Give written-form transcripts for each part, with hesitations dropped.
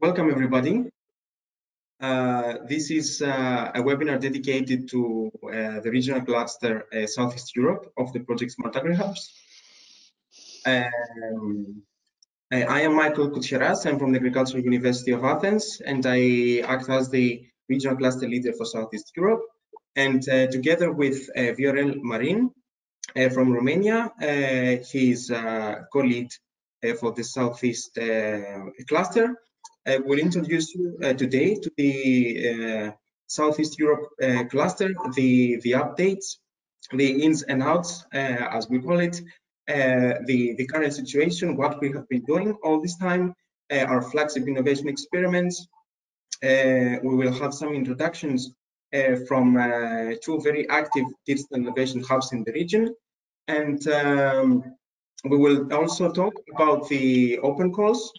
Welcome everybody. This is a webinar dedicated to the regional cluster Southeast Europe of the project Smart AgriHubs. I am Michael Kutcheras. I'm from the Agricultural University of Athens, and I act as the regional cluster leader for Southeast Europe. And together with Viorel Marin from Romania, he is co-lead for the Southeast cluster. I will introduce you today to the Southeast Europe cluster, the updates, the ins and outs, as we call it, the current situation, what we have been doing all this time, our flagship innovation experiments. We will have some introductions from two very active digital innovation hubs in the region, and we will also talk about the open calls,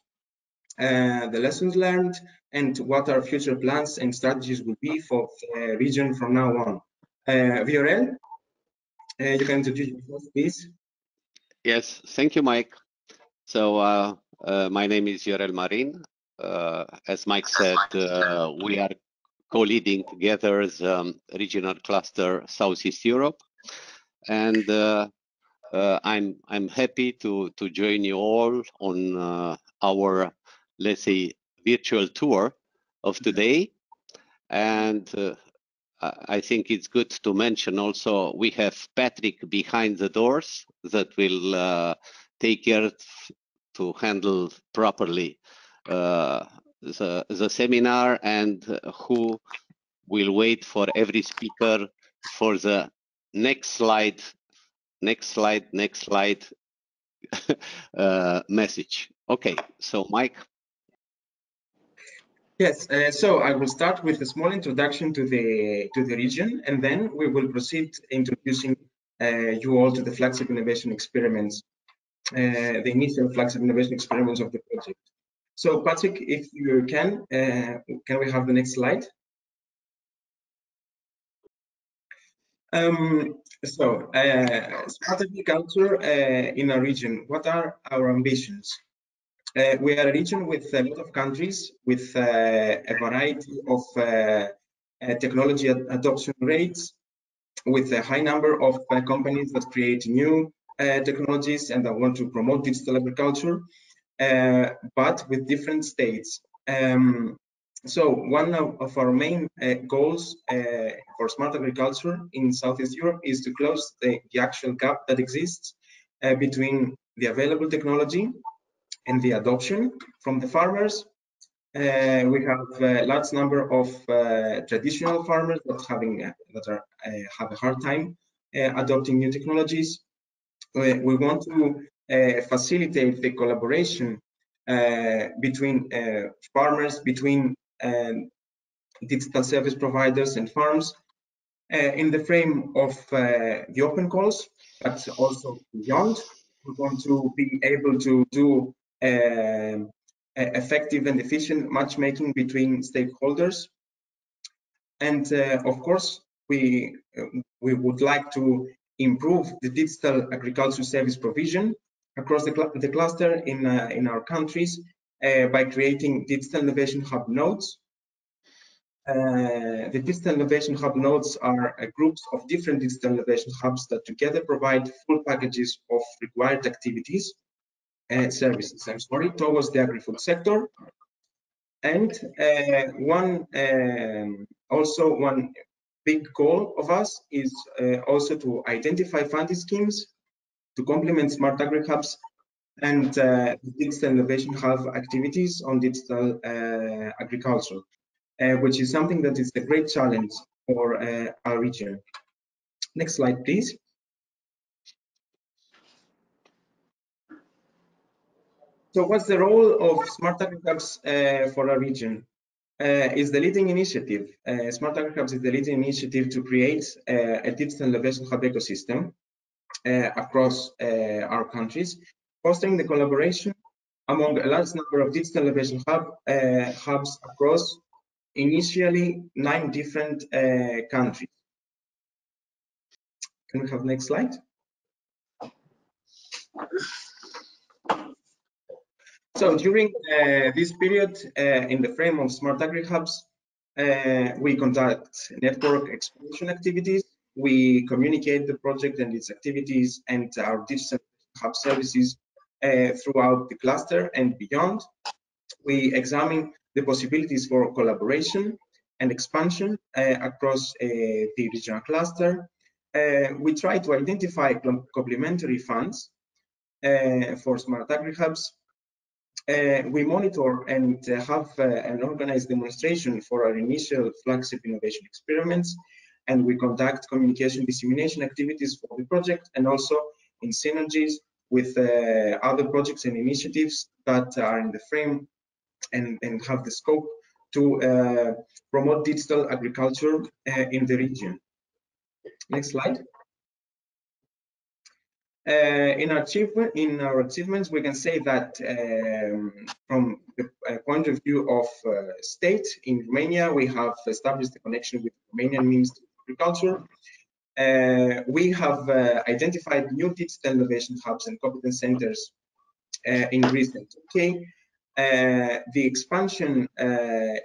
the lessons learned, and what our future plans and strategies will be for the region from now on. Viorel, you can introduce yourself, please. Yes, thank you, Mike. So my name is Viorel Marin. As Mike said, we are co-leading together the regional cluster Southeast Europe, and I'm happy to join you all on our, let's say, virtual tour of today. And I think it's good to mention also we have Patrick behind the doors that will take care to handle properly the seminar, and who will wait for every speaker for the next slide message. Okay, so Mike. Yes, so I will start with a small introduction to the region, and then we will proceed introducing you all to the flagship innovation experiments, the initial flagship innovation experiments of the project. So Patrick, if you can we have the next slide? Smart agriculture in our region. What are our ambitions? We are a region with a lot of countries, with a variety of technology adoption rates, with a high number of companies that create new technologies and that want to promote digital agriculture, but with different states. So one of our main goals for smart agriculture in Southeast Europe is to close the actual gap that exists between the available technology and the adoption from the farmers. We have a large number of traditional farmers that have a hard time adopting new technologies. We want to facilitate the collaboration between farmers, between digital service providers and farms, in the frame of the open calls, but also beyond. We want to be able to do effective and efficient matchmaking between stakeholders, and of course we would like to improve the digital agriculture service provision across the cluster in our countries by creating digital innovation hub nodes. The digital innovation hub nodes are groups of different digital innovation hubs that together provide full packages of required activities and services, towards the agri-food sector. And one big goal of us is also to identify funding schemes to complement smart agri-hubs and digital innovation hub activities on digital agriculture, which is something that is a great challenge for our region. Next slide, please. So what's the role of smart agri-hubs for our region? Is the leading initiative. Smart agri-hubs is the leading initiative to create a digital innovation hub ecosystem across our countries, fostering the collaboration among a large number of digital innovation hubs across initially 9 different countries. Can we have the next slide? So during this period, in the frame of Smart AgriHubs, we conduct network expansion activities. We communicate the project and its activities and our different hub services throughout the cluster and beyond. We examine the possibilities for collaboration and expansion across the regional cluster. We try to identify complementary funds for Smart AgriHubs. We monitor and have an organized demonstration for our initial flagship innovation experiments, and we conduct communication dissemination activities for the project and also in synergies with other projects and initiatives that are in the frame and have the scope to promote digital agriculture in the region. Next slide. In our achievements, we can say that from the point of view of state, in Romania, we have established a connection with the Romanian Ministry of Agriculture. We have identified new digital innovation hubs and competence centers in Greece and Turkey. The expansion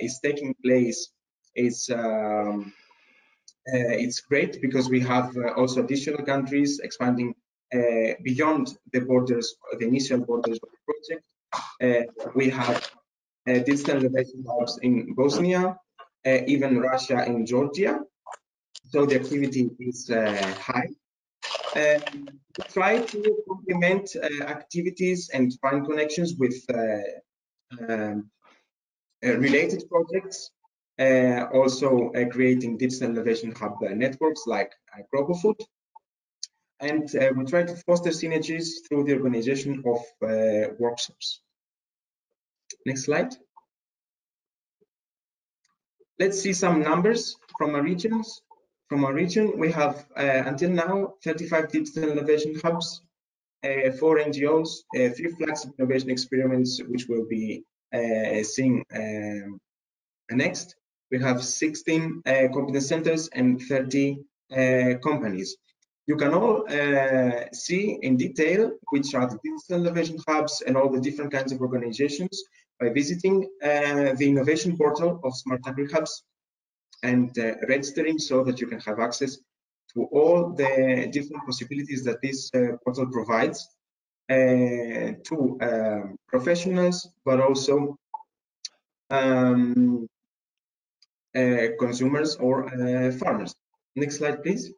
is taking place. It's great because we have also additional countries expanding beyond the borders, the initial borders of the project. We have digital innovation hubs in Bosnia, even Russia and Georgia. So the activity is high. We try to complement activities and find connections with related projects, also creating digital innovation hub networks like AgroPoFood. And we try to foster synergies through the organization of workshops. Next slide. Let's see some numbers from our regions. From our region, we have until now 35 digital innovation hubs, 4 NGOs, 3 flagship innovation experiments, which will be seeing next. We have 16 competence centers and 30 companies. You can all see in detail which are the digital innovation hubs and all the different kinds of organizations by visiting the innovation portal of Smart AgriHubs and registering so that you can have access to all the different possibilities that this portal provides to professionals, but also consumers or farmers. Next slide, please.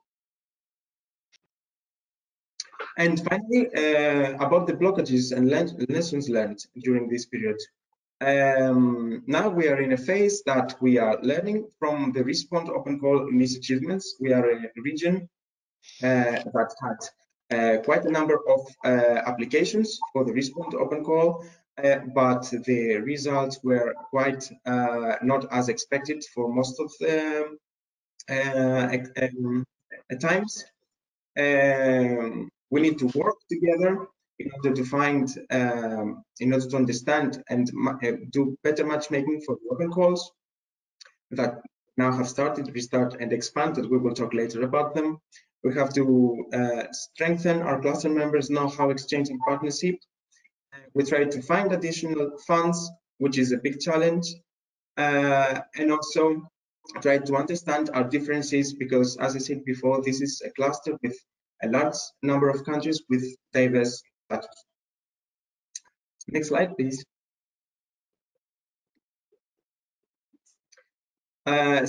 And finally, about the blockages and lessons learned during this period. Now we are in a phase that we are learning from the RESPOND open call misachievements. We are a region that had quite a number of applications for the RESPOND open call, but the results were quite not as expected for most of the times. We need to work together in order to find, in order to understand and do better matchmaking for the open calls that now have started, restart and expanded. We will talk later about them. We have to strengthen our cluster members' know-how exchange and partnership. We try to find additional funds, which is a big challenge, and also try to understand our differences because, as I said before, this is a cluster with a large number of countries with diverse status. Next slide, please.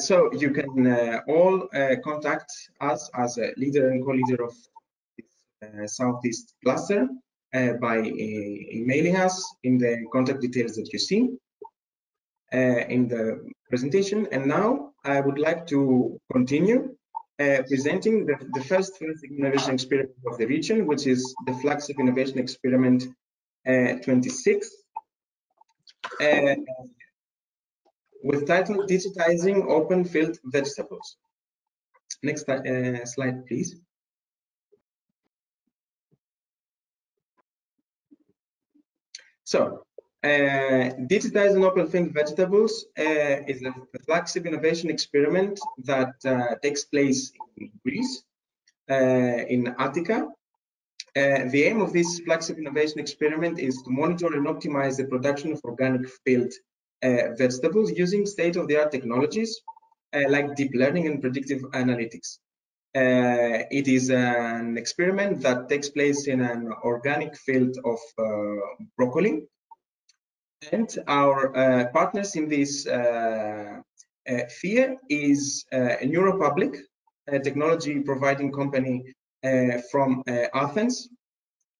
So you can all contact us as a leader and co-leader of the Southeast Cluster by emailing us in the contact details that you see in the presentation. And now I would like to continue presenting the first innovation experiment of the region, which is the flagship innovation experiment 26, with title Digitizing Open-Field Vegetables. Next slide, please. So, Digitizing Open-Field Vegetables is a flagship innovation experiment that takes place in Greece, in Attica, The aim of this flagship innovation experiment is to monitor and optimize the production of organic field vegetables using state-of-the-art technologies like deep learning and predictive analytics. It is an experiment that takes place in an organic field of broccoli, and our partners in this FIE is NeuroPublic, a technology providing company from Athens.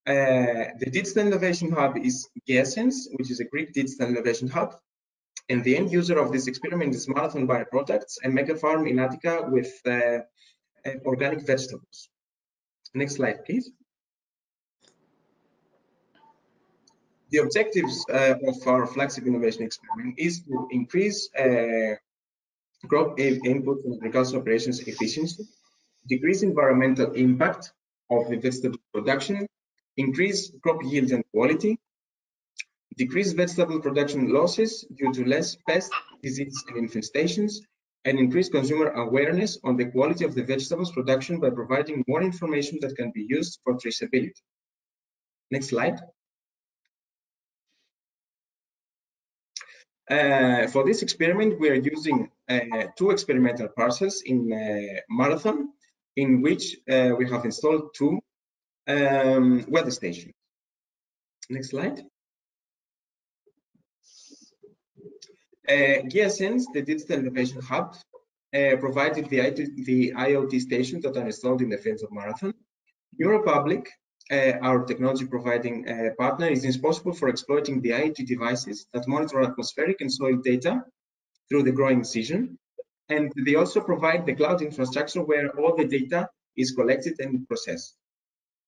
The Digital Innovation Hub is GeaSense, which is a Greek Digital Innovation Hub, and the end user of this experiment is Marathon Bioproducts, a mega farm in Attica with organic vegetables. Next slide, please. The objectives of our flagship innovation experiment is to increase crop input and agricultural operations efficiency, decrease environmental impact of the vegetable production, increase crop yield and quality, decrease vegetable production losses due to less pest, disease, and infestations, and increase consumer awareness on the quality of the vegetables production by providing more information that can be used for traceability. Next slide. For this experiment, we are using two experimental parcels in Marathon, in which we have installed two weather stations. Next slide. GeaSense, the Digital Innovation Hub, provided the IoT stations that are installed in the fields of Marathon. NeuroPublic, our technology providing partner, is responsible for exploiting the IoT devices that monitor atmospheric and soil data through the growing season. And they also provide the cloud infrastructure where all the data is collected and processed.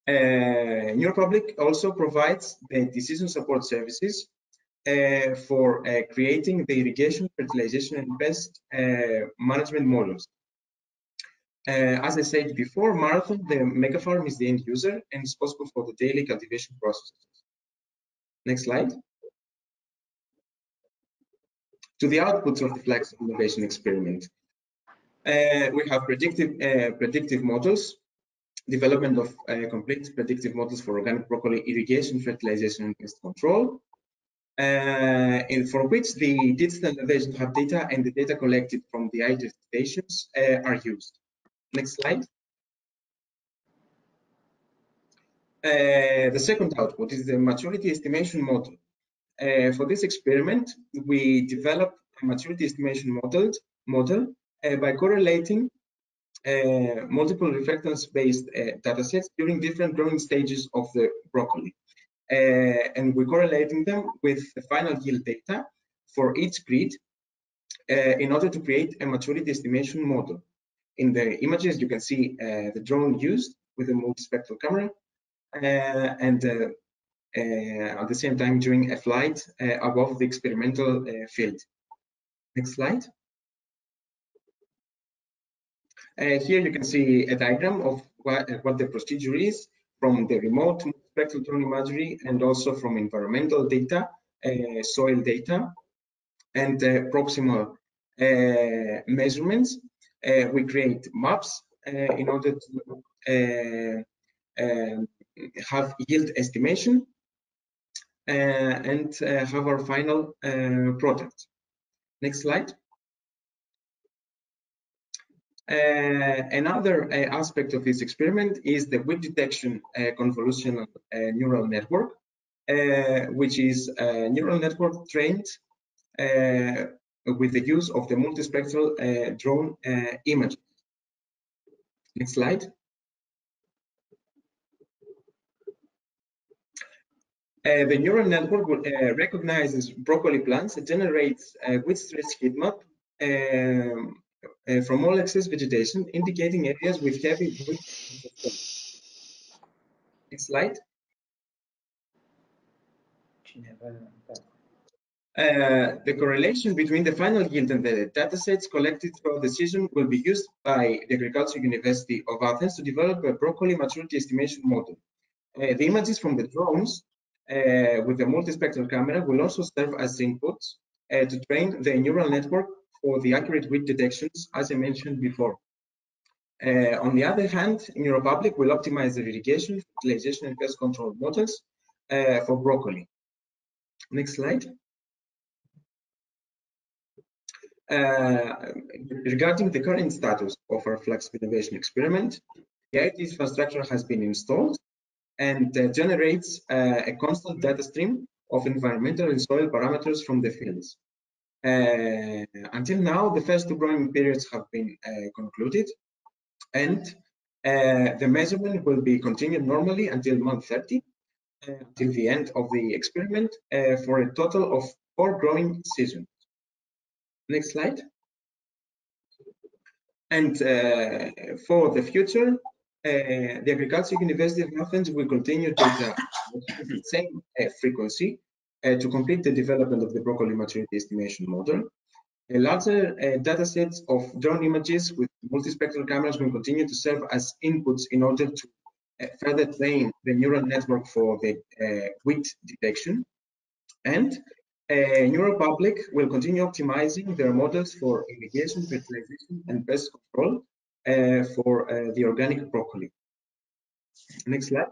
NeuroPublic also provides the decision support services for creating the irrigation, fertilization, and pest management models. As I said before, Marathon, the megafarm, is the end user and is responsible for the daily cultivation processes. Next slide. To the outputs of the flagship innovation experiment, we have predictive models, development of complete predictive models for organic broccoli irrigation, fertilization, and pest control, and for which the Digital Innovation Hub data and the data collected from the IoT stations are used. Next slide. The second output is the maturity estimation model. For this experiment, we developed a maturity estimation model by correlating multiple reflectance-based datasets during different growing stages of the broccoli. And we're correlating them with the final yield data for each grid in order to create a maturity estimation model. In the images, you can see the drone used with a multispectral camera, and at the same time during a flight above the experimental field. Next slide. Here you can see a diagram of what the procedure is from the remote spectral drone imagery and also from environmental data, soil data, and proximal measurements. We create maps in order to have yield estimation and have our final product. Next slide. Another aspect of this experiment is the weed detection convolutional neural network, which is a neural network trained with the use of the multispectral drone image. Next slide. The neural network recognizes broccoli plants and generates a weed stress heat map from all excess vegetation, indicating areas with heavy weed. Next slide. The correlation between the final yield and the datasets collected throughout the season will be used by the Agricultural University of Athens to develop a broccoli maturity estimation model. The images from the drones with the multispectral camera will also serve as inputs to train the neural network for the accurate weed detections, as I mentioned before. On the other hand, NeuroPublic will optimize the irrigation, fertilization, and pest control models for broccoli. Next slide. Regarding the current status of our flax innovation experiment, the IT infrastructure has been installed and generates a constant data stream of environmental and soil parameters from the fields. Until now, the first two growing periods have been concluded, and the measurement will be continued normally until month 30, until the end of the experiment, for a total of 4 growing seasons. Next slide. And for the future, the Agricultural University of Athens will continue to the same frequency to complete the development of the broccoli maturity estimation model. A larger data set of drone images with multispectral cameras will continue to serve as inputs in order to further train the neural network for the wheat detection. And NeuroPublic will continue optimizing their models for irrigation, fertilization, and pest control for the organic broccoli. Next slide.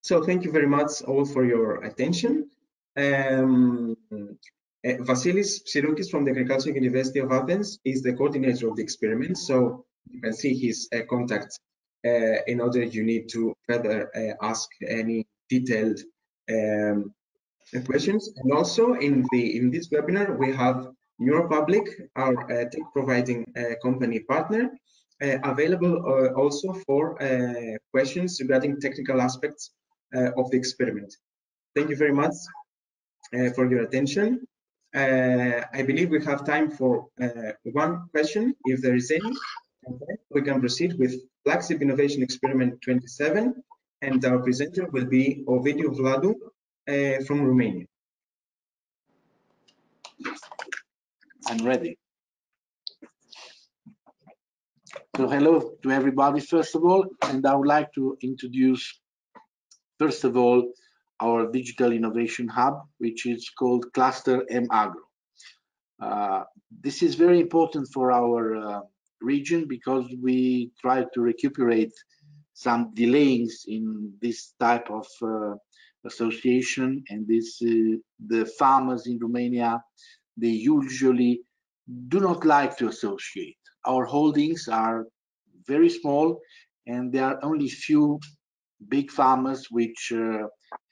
So thank you very much all for your attention. Vasilis Psyrukis from the Agricultural University of Athens is the coordinator of the experiment, so you can see his contact in order you need to further ask any detailed questions. And also in this webinar we have NeuroPublic, our tech providing company partner, available also for questions regarding technical aspects of the experiment. Thank you very much for your attention. I believe we have time for one question, if there is any. Okay. We can proceed with Flagship Innovation Experiment 27, and our presenter will be Ovidiu Vladu from Romania. I'm ready. So hello to everybody, first of all, and I would like to introduce, first of all, our Digital Innovation Hub, which is called Cluster M Agro. This is very important for our region because we try to recuperate some delays in this type of association, and this the farmers in Romania, they usually do not like to associate. Our holdings are very small, and there are only few big farmers which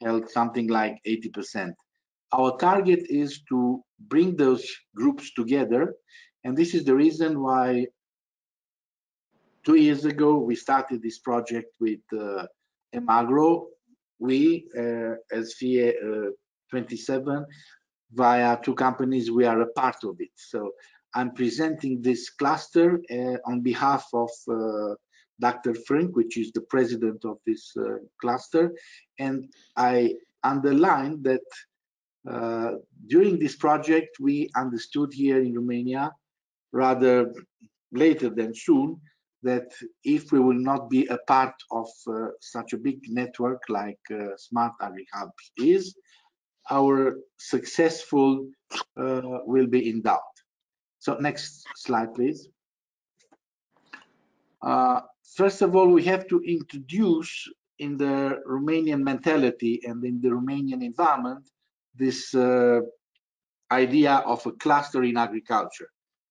held something like 80%. Our target is to bring those groups together, and this is the reason why 2 years ago we started this project with Emagro. We, as FIE 27, via two companies, we are a part of it. So I'm presenting this cluster on behalf of Dr. Frank, which is the president of this cluster, and I underline that during this project we understood here in Romania, rather later than soon, that if we will not be a part of such a big network like Smart AgriHubs is, our successful will be in doubt. So next slide, please. First of all, we have to introduce in the Romanian mentality and in the Romanian environment this idea of a cluster in agriculture.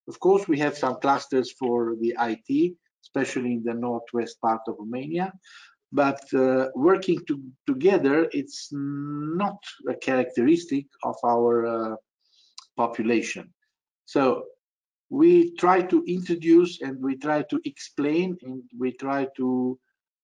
Of course, we have some clusters for the IT, especially in the northwest part of Romania, but working together, it's not a characteristic of our population. So we try to introduce and we try to explain and we try to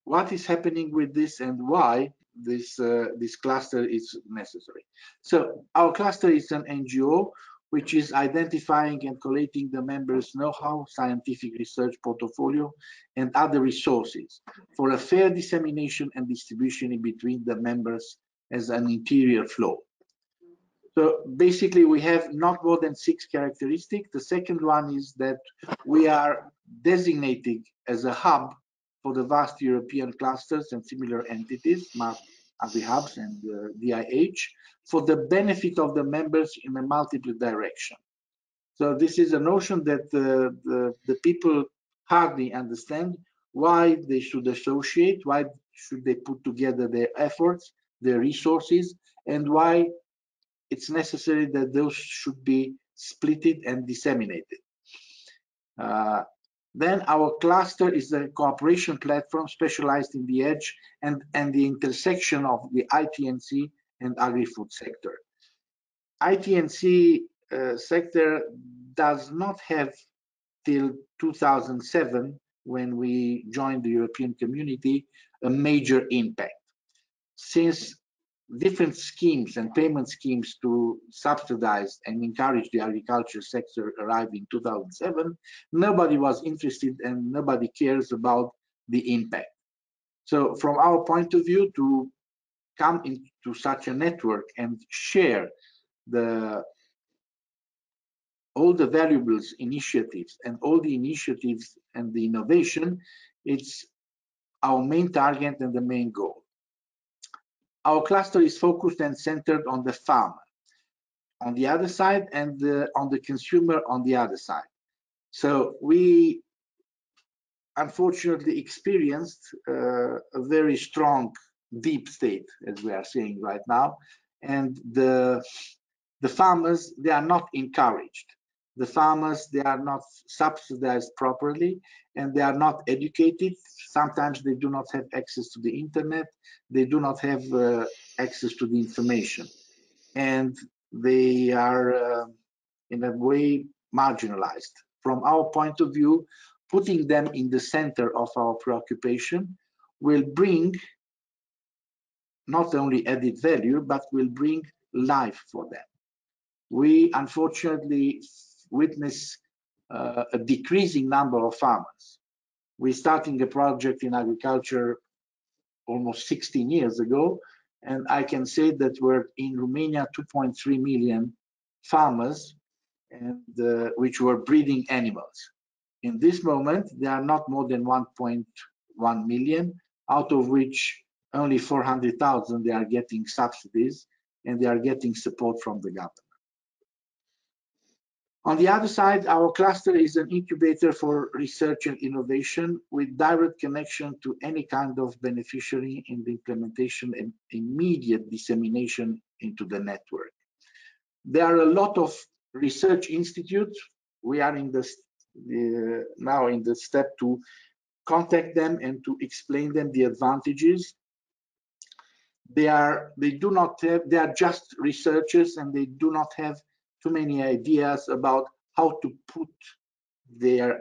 what is happening with this and why this this cluster is necessary. So our cluster is an NGO which is identifying and collating the members' know-how, scientific research portfolio, and other resources for a fair dissemination and distribution in between the members as an interior flow. So basically, we have not more than 6 characteristics. The second one is that we are designating as a hub for the vast European clusters and similar entities, Smart AgriHubs and DIH, for the benefit of the members in a multiple direction. So this is a notion that the people hardly understand why they should associate, why should they put together their efforts, their resources, and why it's necessary that those should be splitted and disseminated. Then our cluster is a cooperation platform specialized in the edge and the intersection of the ITNC and agri-food sector. ITNC sector does not have till 2007, when we joined the European community, a major impact. Since different schemes and payment schemes to subsidize and encourage the agriculture sector arrived in 2007, nobody was interested and nobody cares about the impact. So from our point of view, to come into such a network and share all the valuables initiatives and all the initiatives and the innovation, it's our main target and the main goal. Our cluster is focused and centered on the farmer on the other side and on the consumer on the other side. So we unfortunately experienced a very strong deep state, as we are seeing right now, and the farmers, they are not encouraged. The farmers, they are not subsidized properly, and they are not educated. Sometimes they do not have access to the internet. They do not have access to the information. And they are, in a way, marginalized. From our point of view, putting them in the center of our preoccupation will bring not only added value, but will bring life for them. We unfortunately witness a decreasing number of farmers. We're starting a project in agriculture almost 16 years ago, and I can say that we're in Romania 2.3 million farmers, and which were breeding animals. In this moment, there are not more than 1.1 million, out of which only 400,000 they are getting subsidies and they are getting support from the government. On the other side, our cluster is an incubator for research and innovation with direct connection to any kind of beneficiary in the implementation and immediate dissemination into the network. There are a lot of research institutes. We are in the now in the step to contact them and to explain them the advantages. They are just researchers, and they do not have too many ideas about how to put their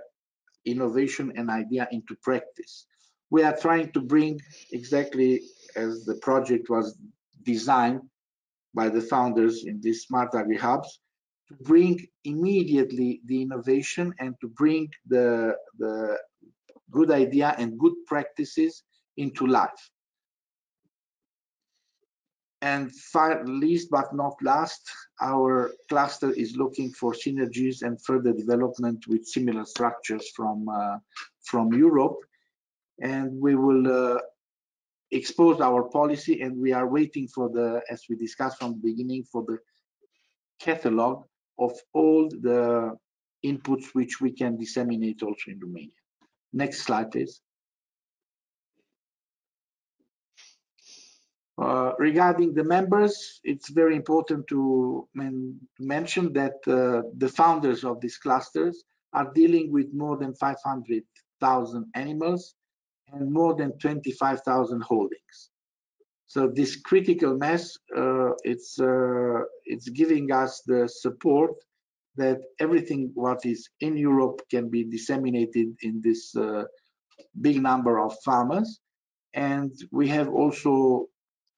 innovation and idea into practice. We are trying to bring, exactly as the project was designed by the founders in this Smart AgriHubs, to bring immediately the innovation and to bring the good idea and good practices into life. And least but not last, our cluster is looking for synergies and further development with similar structures from Europe. And we will expose our policy, and we are waiting for the, as we discussed from the beginning, for the catalog of all the inputs which we can disseminate also in Romania. Next slide, please. Regarding the members, it's very important to mention that the founders of these clusters are dealing with more than 500,000 animals and more than 25,000 holdings. So this critical mass, it's giving us the support that everything what is in Europe can be disseminated in this big number of farmers. And we have also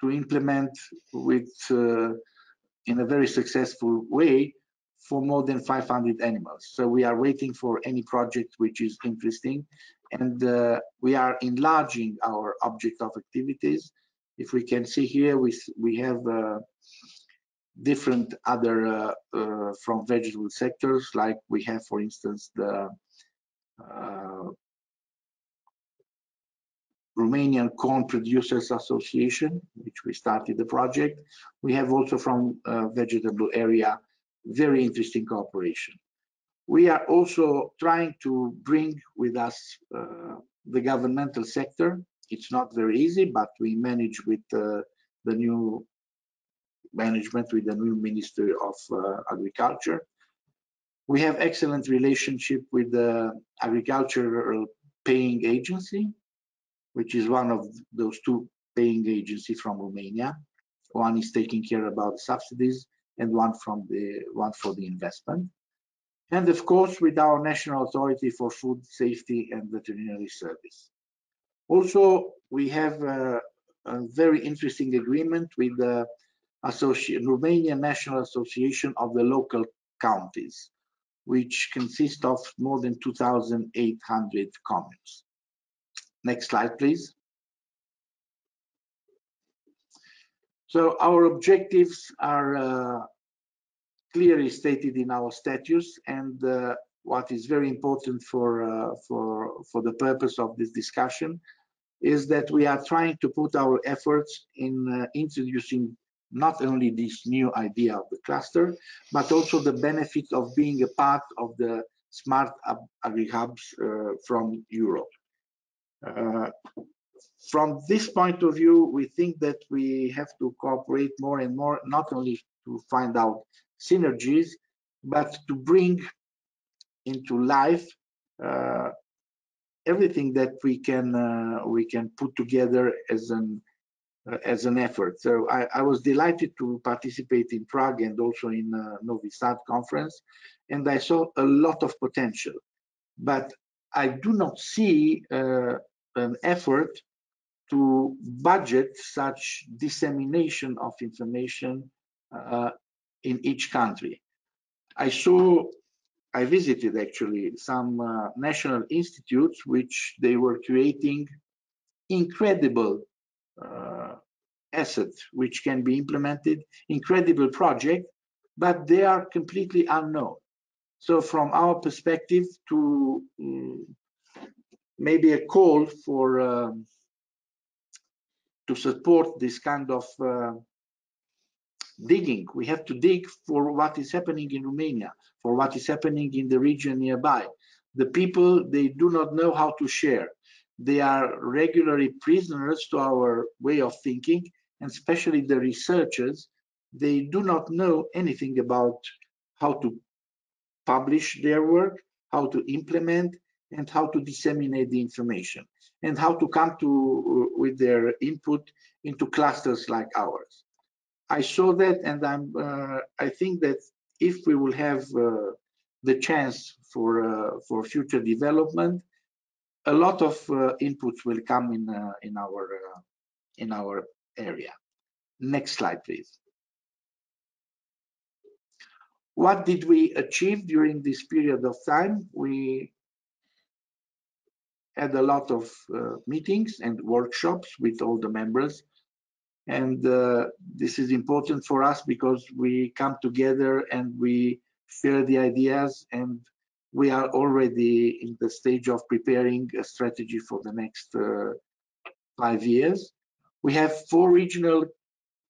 to implement with in a very successful way for more than 500 animals. So we are waiting for any project which is interesting, and we are enlarging our object of activities. If we can see here, we have different other from vegetable sectors, like we have, for instance, the Romanian Corn Producers Association, which we started the project. We have also from vegetable area, very interesting cooperation. We are also trying to bring with us the governmental sector. It's not very easy, but we manage with the new management, with the new Ministry of Agriculture. We have excellent relationship with the agricultural paying agency, which is one of those two paying agencies from Romania. One is taking care about subsidies and one for the investment. And of course, with our National Authority for Food Safety and Veterinary Service. Also, we have a very interesting agreement with the Romanian National Association of the Local Counties, which consists of more than 2,800 communes. Next slide, please. So our objectives are clearly stated in our statutes, and what is very important for the purpose of this discussion is that we are trying to put our efforts in introducing not only this new idea of the cluster, but also the benefit of being a part of the Smart AgriHubs from Europe. From this point of view, we think that we have to cooperate more and more, not only to find out synergies, but to bring into life everything that we can put together as an effort. So I was delighted to participate in Prague and also in Novi Sad conference, and I saw a lot of potential, but I do not see an effort to budget such dissemination of information in each country. I visited actually some national institutes which they were creating incredible assets which can be implemented, incredible project, but they are completely unknown. So from our perspective, to maybe a call for to support this kind of digging. We have to dig for what is happening in Romania, for what is happening in the region nearby. The people, they do not know how to share. They are regularly prisoners to our way of thinking, and especially the researchers, they do not know anything about how to publish their work, how to implement, and how to disseminate the information, and how to come to with their input into clusters like ours. I saw that, and I think that if we will have the chance for future development, a lot of inputs will come in our area. Next slide, please. What did we achieve during this period of time? We had a lot of meetings and workshops with all the members. And this is important for us because we come together and we share the ideas, and we are already in the stage of preparing a strategy for the next 5 years. We have 4 regional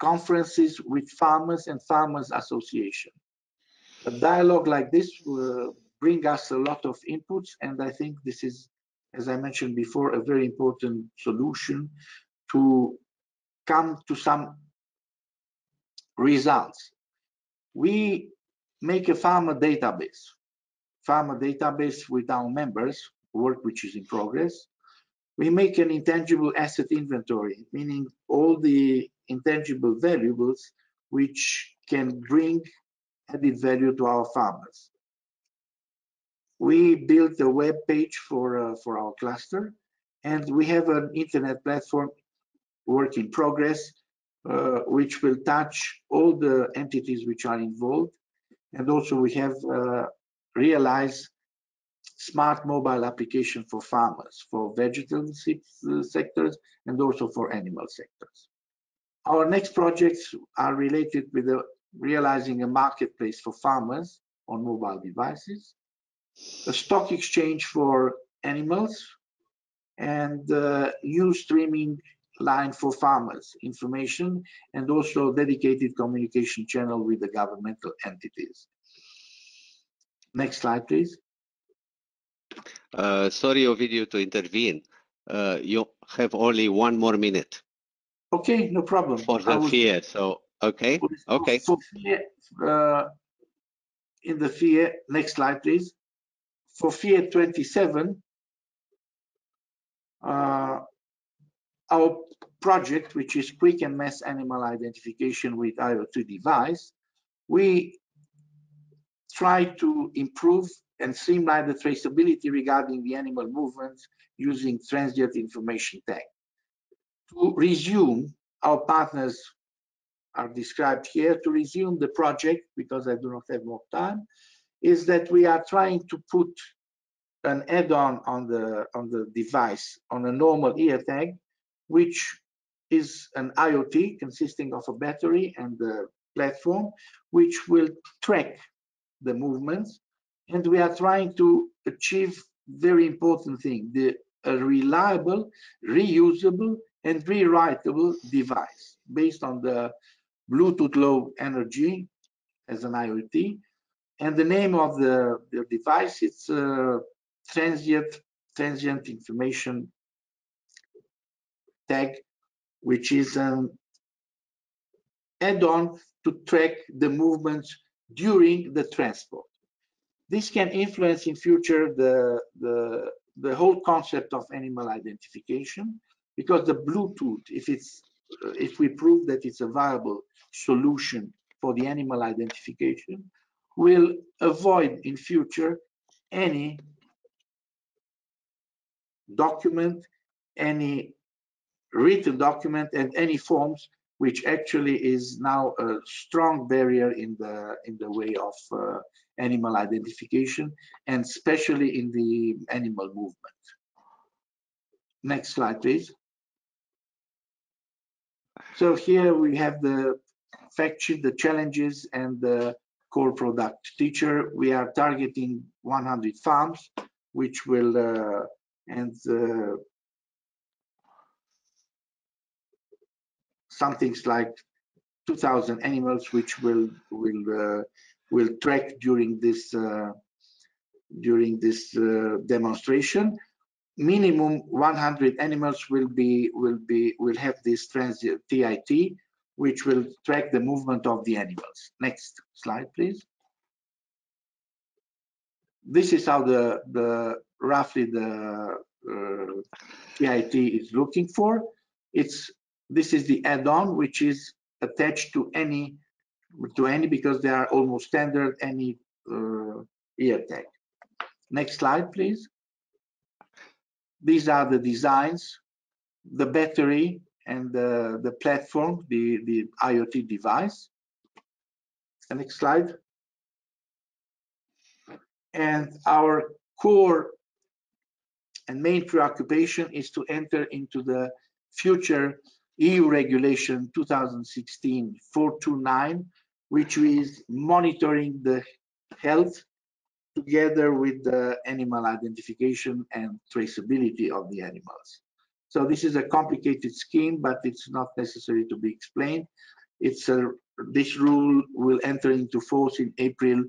conferences with farmers and farmers association. A dialogue like this will bring us a lot of inputs, and I think this is, as I mentioned before, a very important solution to come to some results. We make a farmer database with our members, work which is in progress. We make an intangible asset inventory, meaning all the intangible valuables which can bring added value to our farmers. We built a web page for our cluster, and we have an internet platform work in progress, which will touch all the entities which are involved. And also we have realized smart mobile application for farmers, for vegetable sectors, and also for animal sectors. Our next projects are related with realizing a marketplace for farmers on mobile devices, a stock exchange for animals, and new streaming line for farmers information, and also dedicated communication channel with the governmental entities. Next slide, please. Sorry, Ovidiu, to intervene. You have only 1 more minute. Okay, no problem. For the FIE, so okay, okay. So FIE, in the FIE, next slide, please. For FIE 27, our project, which is quick and mass animal identification with IoT device, we try to improve and streamline the traceability regarding the animal movements using transient information tag. To resume, our partners are described here. To resume the project, because I do not have more time, is that we are trying to put an add-on on the device, on a normal ear tag, which is an IoT consisting of a battery and a platform, which will track the movements. And we are trying to achieve very important thing, a reliable, reusable, and rewritable device based on the Bluetooth low energy as an IoT. And the name of the device, it's transient information tag, which is an add-on to track the movements during the transport. This can influence in future the whole concept of animal identification, because the Bluetooth, if we prove that it's a viable solution for the animal identification, will avoid in future any document, any written document, and any forms, which actually is now a strong barrier in the way of animal identification, and especially in the animal movement. Next slide, please. So here we have the fact sheet, the challenges, and the core product feature. We are targeting 100 farms, which will something like 2,000 animals, which will track during this demonstration. Minimum 100 animals will have this transient TIT, which will track the movement of the animals. Next slide, please. This is how roughly the TIT is looking for. This is the add-on which is attached to any, because they are almost standard any ear tag. Next slide, please. These are the designs, the battery, and the platform, the IoT device. The next slide. And our core and main preoccupation is to enter into the future EU regulation 2016/429, which is monitoring the health together with the animal identification and traceability of the animals. So this is a complicated scheme, but it's not necessary to be explained. This rule will enter into force in April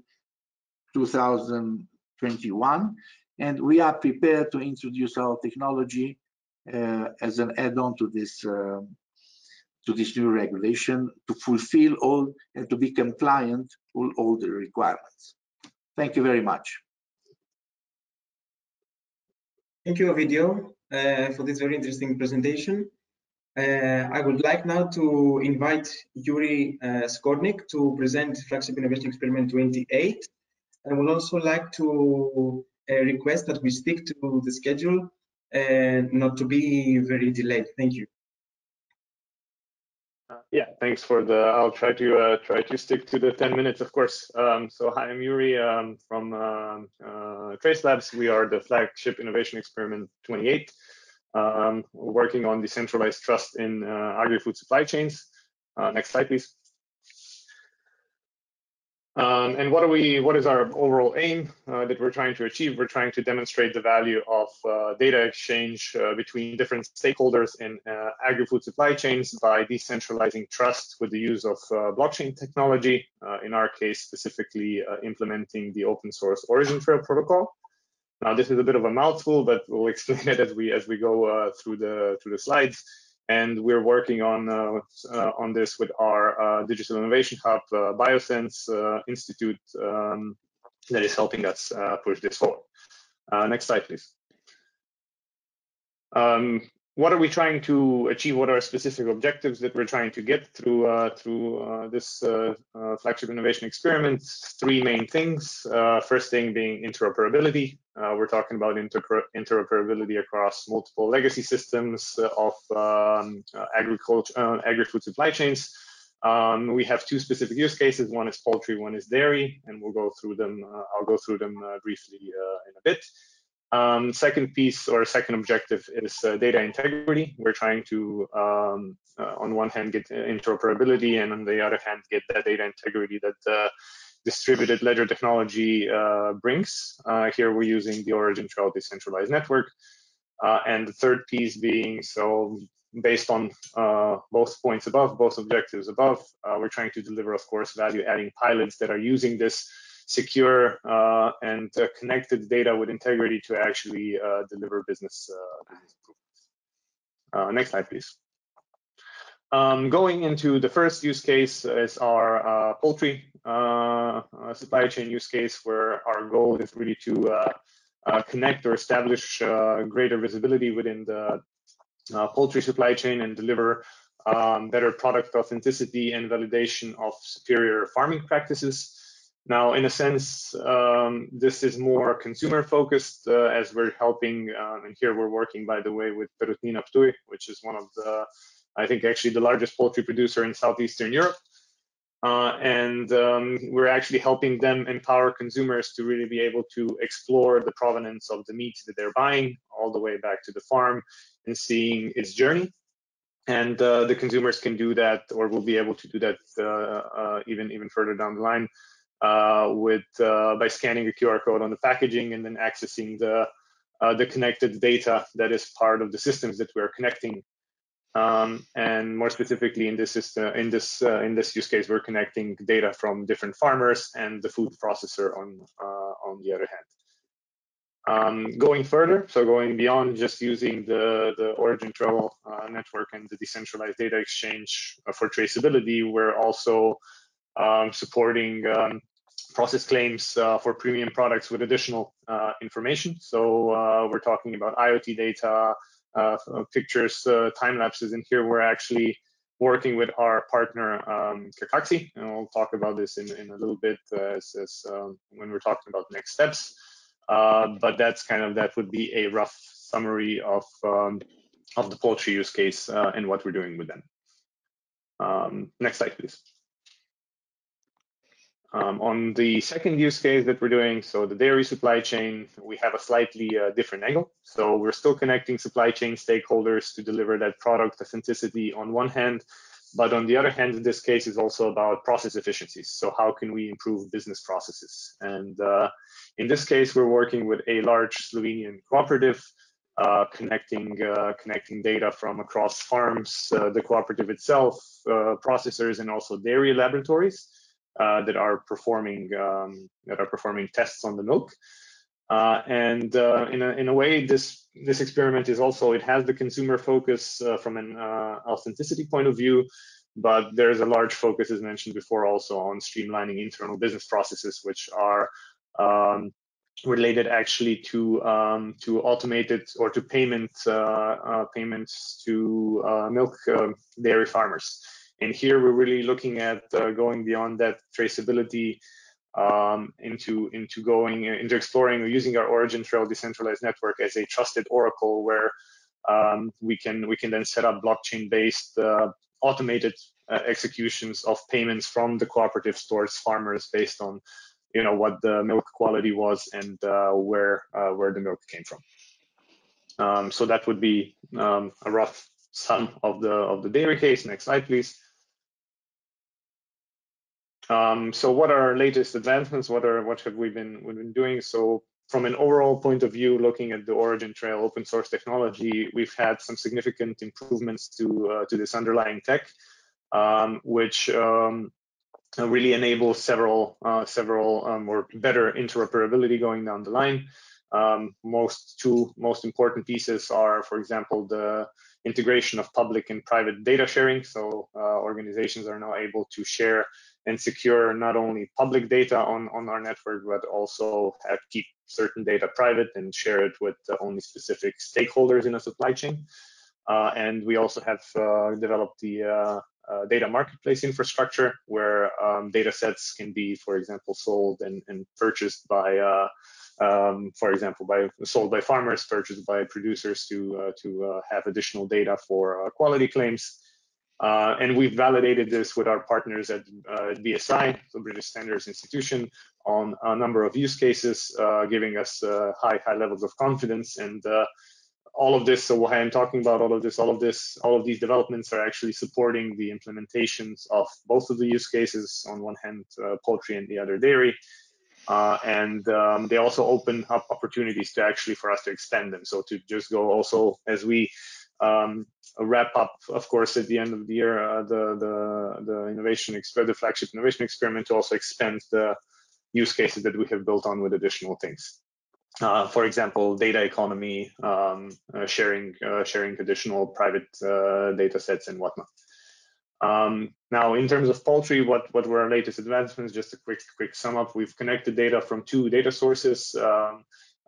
2021, and we are prepared to introduce our technology as an add-on to this new regulation, to fulfill all and to be compliant with all the requirements. Thank you very much. Thank you, Ovidiu, for this very interesting presentation. I would like now to invite Yuri Skornik to present Flagship Innovation Experiment 28. I would also like to request that we stick to the schedule and not to be very delayed. Thank you. Yeah, thanks for the. I'll try to stick to the 10 minutes, of course. So hi, I'm Yuri from Trace Labs. We are the flagship innovation experiment 28, working on decentralized trust in agri-food supply chains. Next slide, please. And what is our overall aim that we're trying to achieve? We're trying to demonstrate the value of data exchange between different stakeholders in agri-food supply chains by decentralizing trust with the use of blockchain technology, in our case, specifically implementing the open source OriginTrail protocol. Now, this is a bit of a mouthful, but we'll explain it as we go through the slides. And we're working on this with our Digital Innovation Hub, GeaSense Institute, that is helping us push this forward. Next slide, please. What are we trying to achieve? What are specific objectives that we're trying to get through this flagship innovation experiment? Three main things. First thing being interoperability. We're talking about interoperability across multiple legacy systems of agri-food supply chains. We have two specific use cases. One is poultry, one is dairy, and we'll go through them. I'll go through them briefly in a bit. Second piece or second objective is data integrity. We're trying to, on one hand, get interoperability, and on the other hand, get that data integrity that distributed ledger technology brings. Here we're using the OriginTrail decentralized network. And the third piece being, so based on both points above, both objectives above, we're trying to deliver, of course, value-adding pilots that are using this secure and connected data with integrity to actually deliver business improvements. Next slide, please. Going into the first use case is our poultry supply chain use case, where our goal is really to connect or establish greater visibility within the poultry supply chain and deliver better product authenticity and validation of superior farming practices. Now, in a sense, this is more consumer focused, as we're helping, and here we're working, by the way, with Perutnina Ptuj, which is one of the, I think, actually the largest poultry producer in Southeastern Europe. We're actually helping them empower consumers to really be able to explore the provenance of the meat that they're buying all the way back to the farm and seeing its journey. And the consumers can do that, or will be able to do that even further down the line by scanning a QR code on the packaging and then accessing the connected data that is part of the systems that we're connecting. And more specifically, in this system, in this use case, we're connecting data from different farmers and the food processor on the other hand. Going further, so going beyond just using the OriginTrail network and the decentralized data exchange for traceability, we're also supporting process claims for premium products with additional information. So we're talking about IoT data, pictures, time lapses, and here we're actually working with our partner Kakaxi, and we'll talk about this in a little bit when we're talking about next steps. But that's that would be a rough summary of the poultry use case and what we're doing with them. Next slide, please. On the second use case that we're doing, so the dairy supply chain, we have a slightly different angle. So we're still connecting supply chain stakeholders to deliver that product authenticity on one hand, but on the other hand, in this case, is also about process efficiencies. So how can we improve business processes? And in this case, we're working with a large Slovenian cooperative, connecting data from across farms, the cooperative itself, processors, and also dairy laboratories. That are performing tests on the milk, in a way, this experiment is also, it has the consumer focus from an authenticity point of view, but there is a large focus, as mentioned before, also on streamlining internal business processes, which are related actually to automated or to payments to milk dairy farmers. And here we're really looking at going beyond that traceability into exploring or using our OriginTrail decentralized network as a trusted oracle, where we can then set up blockchain-based automated executions of payments from the cooperative towards farmers based on what the milk quality was and where the milk came from. So that would be a rough sum of the dairy case. Next slide, please. So what are our latest advancements? What have we've been doing? So from an overall point of view, looking at the OriginTrail open source technology, we've had some significant improvements to this underlying tech, which really enables several better interoperability going down the line. Two most important pieces are, for example, the integration of public and private data sharing. So organizations are now able to share and secure not only public data on our network, but also keep certain data private and share it with only specific stakeholders in a supply chain. And we also have developed the data marketplace infrastructure, where data sets can be, for example, sold and purchased by sold by farmers, purchased by producers to have additional data for quality claims. And we've validated this with our partners at BSI, the British Standards Institution, on a number of use cases, giving us high levels of confidence. And all of this, so what I'm talking about, all of these developments are actually supporting the implementations of both of the use cases. On one hand, poultry, and the other, dairy. And they also open up opportunities to actually for us to expand them. So to just go also as we wrap up, of course, at the end of the year, the flagship innovation experiment, to also expand the use cases that we have built on with additional things. For example, data economy, sharing additional private data sets and whatnot. Now, in terms of poultry, what were our latest advancements? Just a quick sum up. We've connected data from two data sources.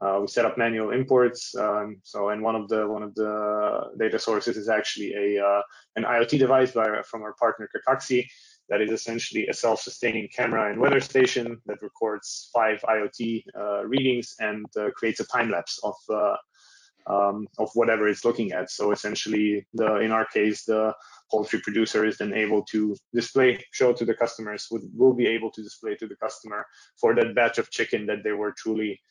We set up manual imports. And one of the data sources is actually an IoT device from our partner Kakaxi, that is essentially a self-sustaining camera and weather station that records 5 IoT readings and creates a time lapse of whatever it's looking at. So essentially, in our case, the poultry producer is then able to will be able to display to the customer for that batch of chicken that they were truly,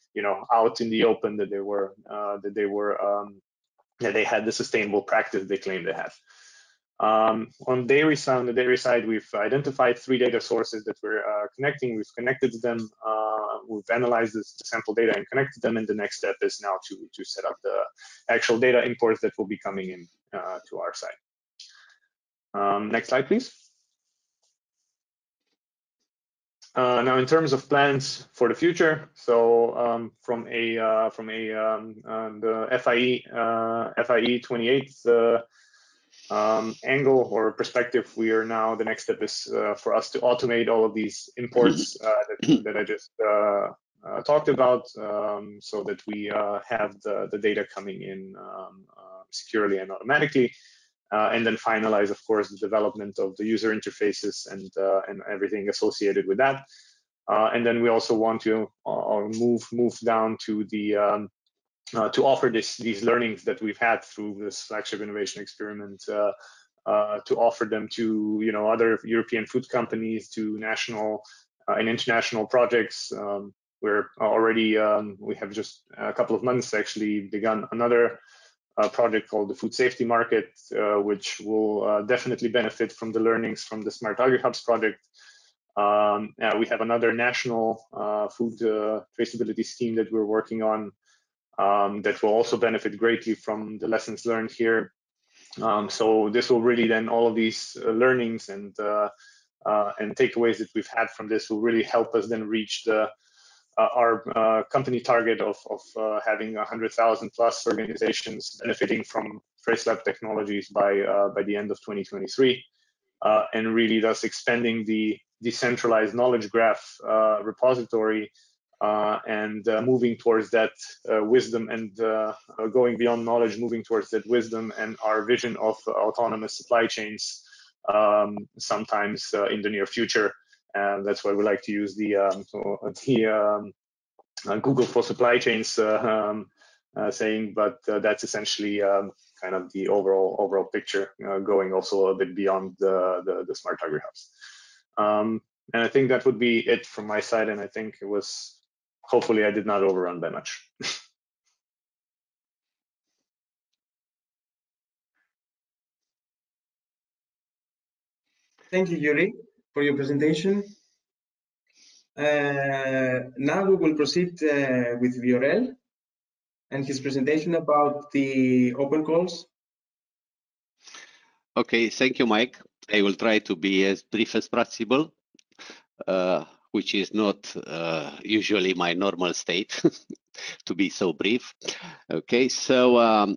out in the open, that they had the sustainable practice they claim they have. On the dairy side, we've identified 3 data sources that we're connecting. We've connected them. We've analyzed the sample data and connected them. And the next step is now to set up the actual data imports that will be coming in to our site. Next slide, please. Now, in terms of plans for the future, so the FIE 28 angle or perspective, we are now, the next step is for us to automate all of these imports that I just talked about, so that we have the data coming in securely and automatically. And then finalize, of course, the development of the user interfaces and everything associated with that. And then we also want to move down to the to offer these learnings that we've had through this flagship innovation experiment, to offer them to other European food companies, to national and international projects. We're already we have just a couple of months actually begun another project called the Food Safety Market, which will definitely benefit from the learnings from the Smart AgriHubs project. We have another national food traceability scheme that we're working on, that will also benefit greatly from the lessons learned here. So this will really then, all of these learnings and takeaways that we've had from this will really help us then reach our company target of having 100,000 plus organizations benefiting from Trace Lab technologies by the end of 2023, and really thus expanding the decentralized knowledge graph repository, and moving towards that wisdom, and going beyond knowledge, moving towards that wisdom and our vision of autonomous supply chains, sometimes in the near future. And that's why we like to use the Google for supply chains saying, but that's essentially kind of the overall picture, going also a bit beyond the Smart AgriHubs. And I think that would be it from my side. And I think it was, hopefully I did not overrun by much. Thank you, Yuri, for your presentation. Now we will proceed with Viorel and his presentation about the open calls. Okay, thank you, Mike. I will try to be as brief as possible, which is not usually my normal state to be so brief. Okay, so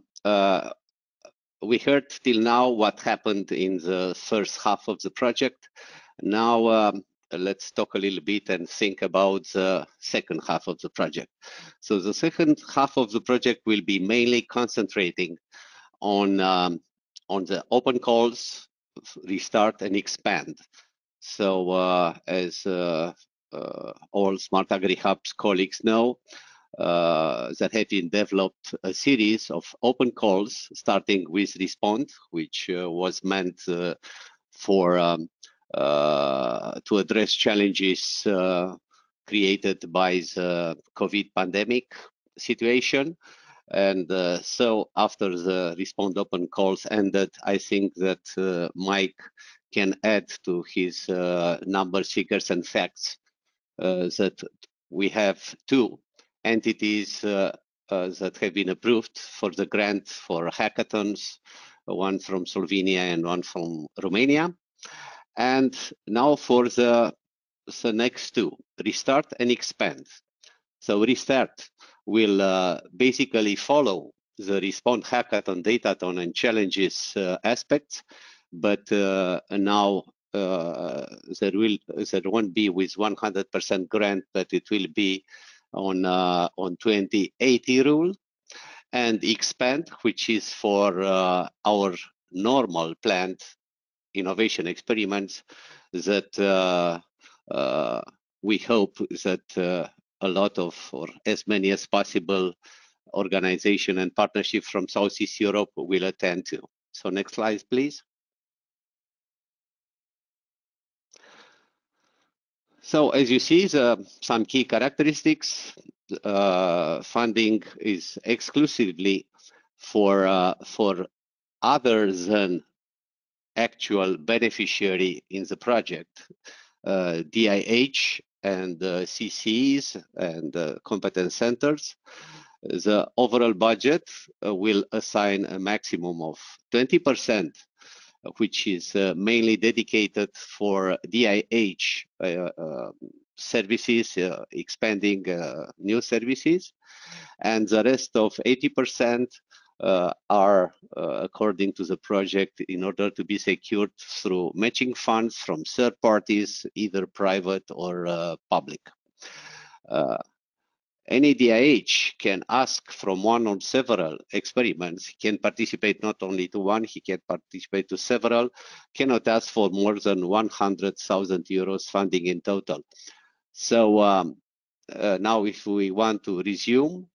we heard till now what happened in the first half of the project. Now let's talk a little bit and think about the second half of the project. So the second half of the project will be mainly concentrating on the open calls, restart and expand. So as all Smart AgriHubs colleagues know, that have been developed a series of open calls, starting with RESPOND, which was meant to address challenges created by the COVID pandemic situation. And so after the RESPOND open calls ended, I think that Mike can add to his numbers, figures and facts that we have two entities that have been approved for the grant for hackathons, one from Slovenia and one from Romania. And now for the next two, restart and expand. So restart will basically follow the RESPOND hackathon, datathon and challenges aspects, but now there won't be with 100% grant, but it will be on 20/80 rule. And expand, which is for our normal planned innovation experiments that we hope that a lot of, or as many as possible, organization and partnership from Southeast Europe will attend to. So next slide, please. So as you see, some key characteristics. Funding is exclusively for other than actual beneficiary in the project, DIH and CCs and competence centers. The overall budget will assign a maximum of 20%, which is mainly dedicated for DIH services, expanding new services, and the rest of 80% are according to the project in order to be secured through matching funds from third parties, either private or public. Any DIH can ask from one or several experiments. He can participate not only to one, he can participate to several, cannot ask for more than 100,000 euros funding in total. So now if we want to resume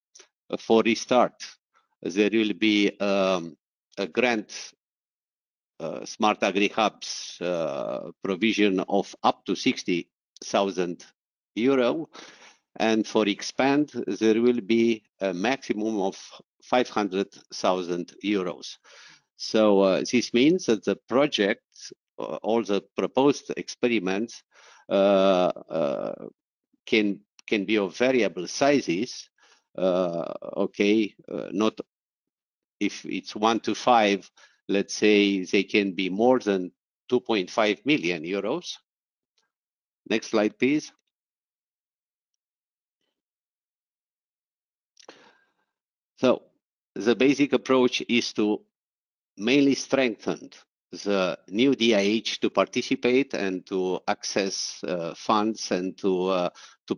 for restart, there will be a grant, Smart AgriHubs provision of up to 60,000 euro. And for expand, there will be a maximum of 500,000 euros. So this means that the project, all the proposed experiments can be of variable sizes. Not if it's 1 to 5, let's say they can be more than 2.5 million euros. Next slide, please. So the basic approach is to mainly strengthen the new DIH to participate and to access funds and to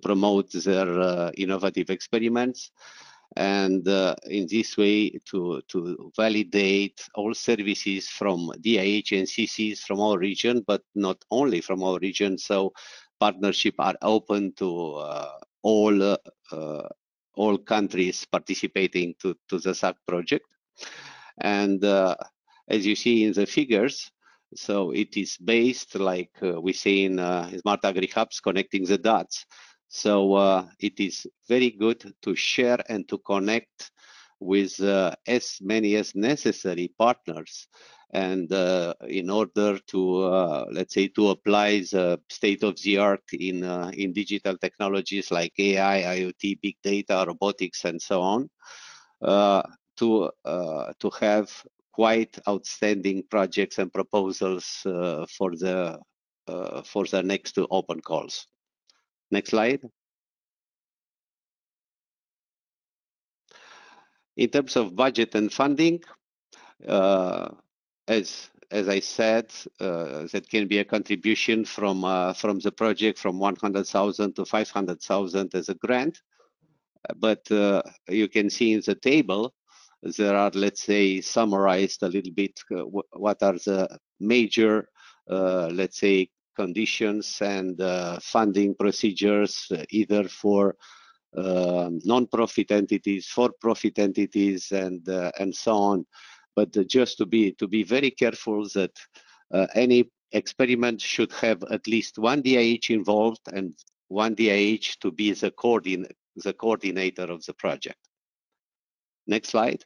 promote their innovative experiments, and in this way to validate all services from DIH and CCs from our region, but not only from our region. So partnerships are open to all countries participating to the SAC project. And as you see in the figures, so it is based, like we see in Smart AgriHubs, connecting the dots. So it is very good to share and to connect with as many as necessary partners And in order to, let's say, to apply the state of the art in digital technologies like AI, IoT, big data, robotics, and so on, to have quite outstanding projects and proposals for the next two open calls. Next slide. In terms of budget and funding, as I said, that can be a contribution from the project from 100,000 to 500,000 as a grant. But you can see in the table, there are, let's say, summarized a little bit what are the major, let's say, conditions and funding procedures, either for non-profit entities, for-profit entities, and so on. But just to be very careful that any experiment should have at least one DIH involved and one DIH to be the coordinator of the project. Next slide.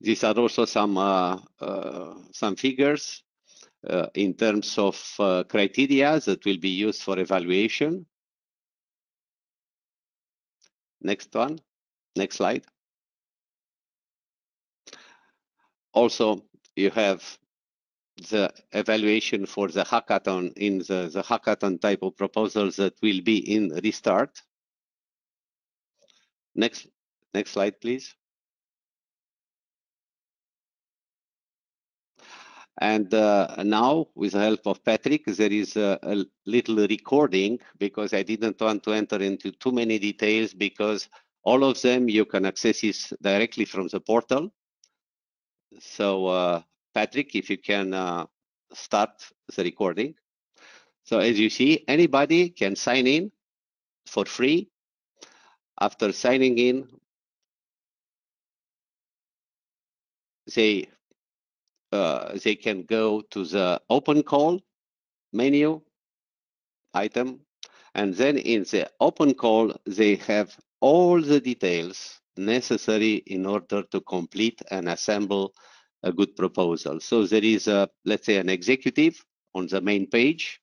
These are also some figures in terms of criteria that will be used for evaluation. Next one. Next slide. Also, you have the evaluation for the hackathon, in the hackathon type of proposals that will be in Restart. Next slide, please. And now, with the help of Patrick, there is a little recording, because I didn't want to enter into too many details, because all of them you can access this directly from the portal. So Patrick, if you can start the recording. So as you see, anybody can sign in for free. After signing in, they can go to the open call menu item, and then in the open call they have all the details necessary in order to complete and assemble a good proposal. So there is a, let's say, an executive on the main page,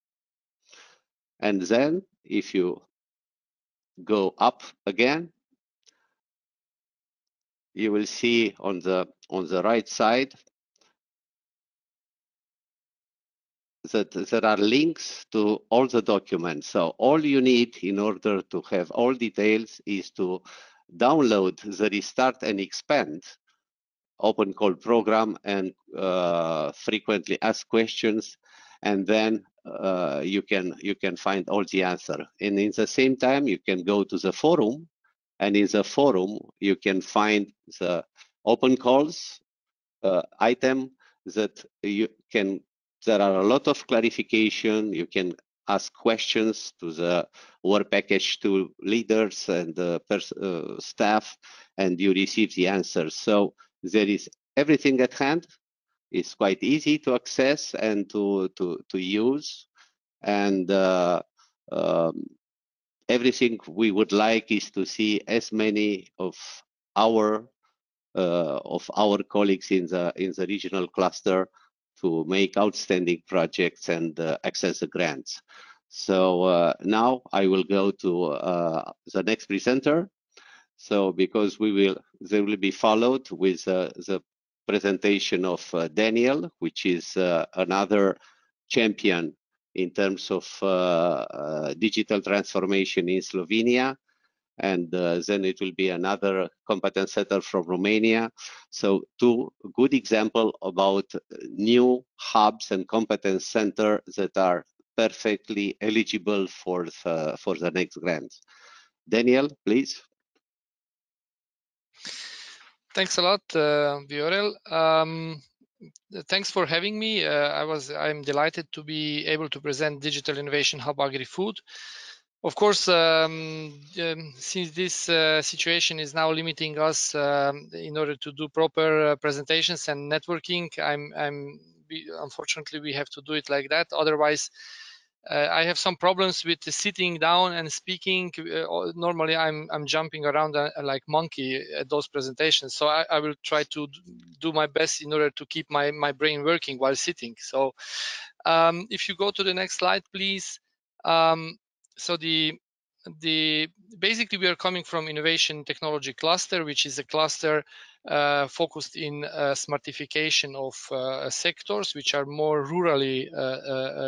and then if you go up again, you will see on the right side that there are links to all the documents. So all you need in order to have all details is to download the Restart and Expand open call program and frequently asked questions, and then you can find all the answer. And in the same time, you can go to the forum, and in the forum you can find the open calls item that you can. There are a lot of clarification. You can ask questions to the work package to leaders and staff, and you receive the answers. So there is everything at hand. It's quite easy to access and to use. And everything we would like is to see as many of our colleagues in the regional cluster to make outstanding projects and access the grants. So now I will go to the next presenter. So because they will be followed with the presentation of Daniel, which is another champion in terms of digital transformation in Slovenia. And then it will be another competence center from Romania. So two good examples about new hubs and competence centers that are perfectly eligible for the next grant. Daniel, please. Thanks a lot, Viorel. Thanks for having me. I'm delighted to be able to present Digital Innovation Hub Agri-Food. Of course, since this situation is now limiting us in order to do proper presentations and networking, unfortunately we have to do it like that. Otherwise, I have some problems with sitting down and speaking. Normally, I'm jumping around like monkey at those presentations. So I will try to do my best in order to keep my brain working while sitting. So if you go to the next slide, please. So basically we are coming from Innovation Technology Cluster, which is a cluster focused in smartification of sectors which are more rurally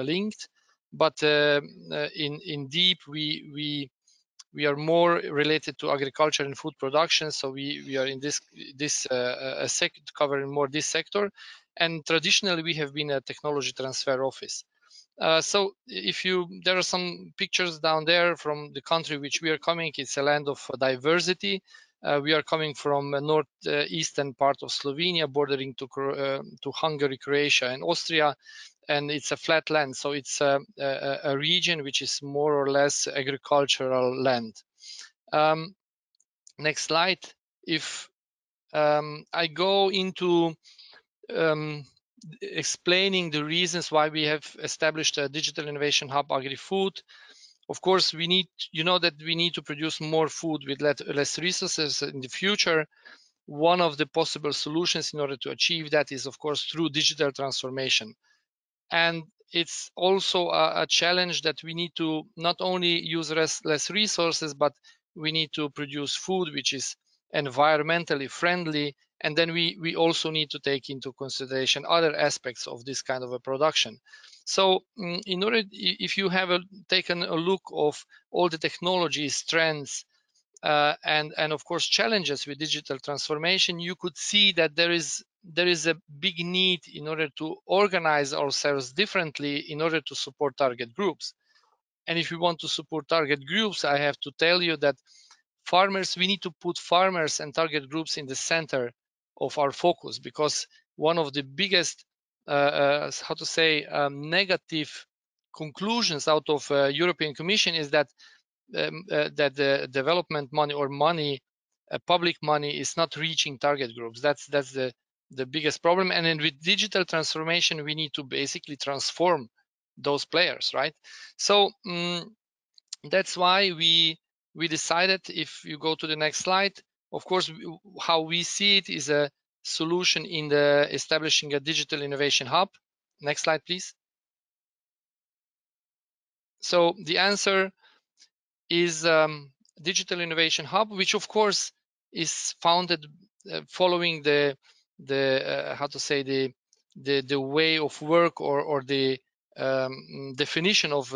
linked. But in deep, we are more related to agriculture and food production. So we are in this sector, covering more this sector. And traditionally, we have been a technology transfer office. So there are some pictures down there from the country which we are coming. It's a land of diversity. We are coming from the northeastern part of Slovenia, bordering to Hungary, Croatia, and Austria. And it's a flat land, so it's a region which is more or less agricultural land. Next slide. If I go into explaining the reasons why we have established a Digital Innovation Hub Agri-Food, of course, we need, you know, that we need to produce more food with less resources in the future. One of the possible solutions in order to achieve that is, of course, through digital transformation. And it's also a challenge that we need to not only use less resources, but we need to produce food which is environmentally friendly. And then we also need to take into consideration other aspects of this kind of a production. So in order, if you have taken a look of all the technologies, trends, and of course challenges with digital transformation, you could see that there is a big need in order to organize ourselves differently in order to support target groups. And if we want to support target groups, I have to tell you that farmers, we need to put farmers and target groups in the center of our focus, because one of the biggest, negative conclusions out of European Commission is that the development money or money, public money, is not reaching target groups. That's the biggest problem. And then with digital transformation, we need to basically transform those players, right? So that's why we decided, if you go to the next slide, of course, how we see it is a solution in the establishing a digital innovation hub. Next slide, please. So the answer is digital innovation hub, which of course is founded following the way of work or the definition of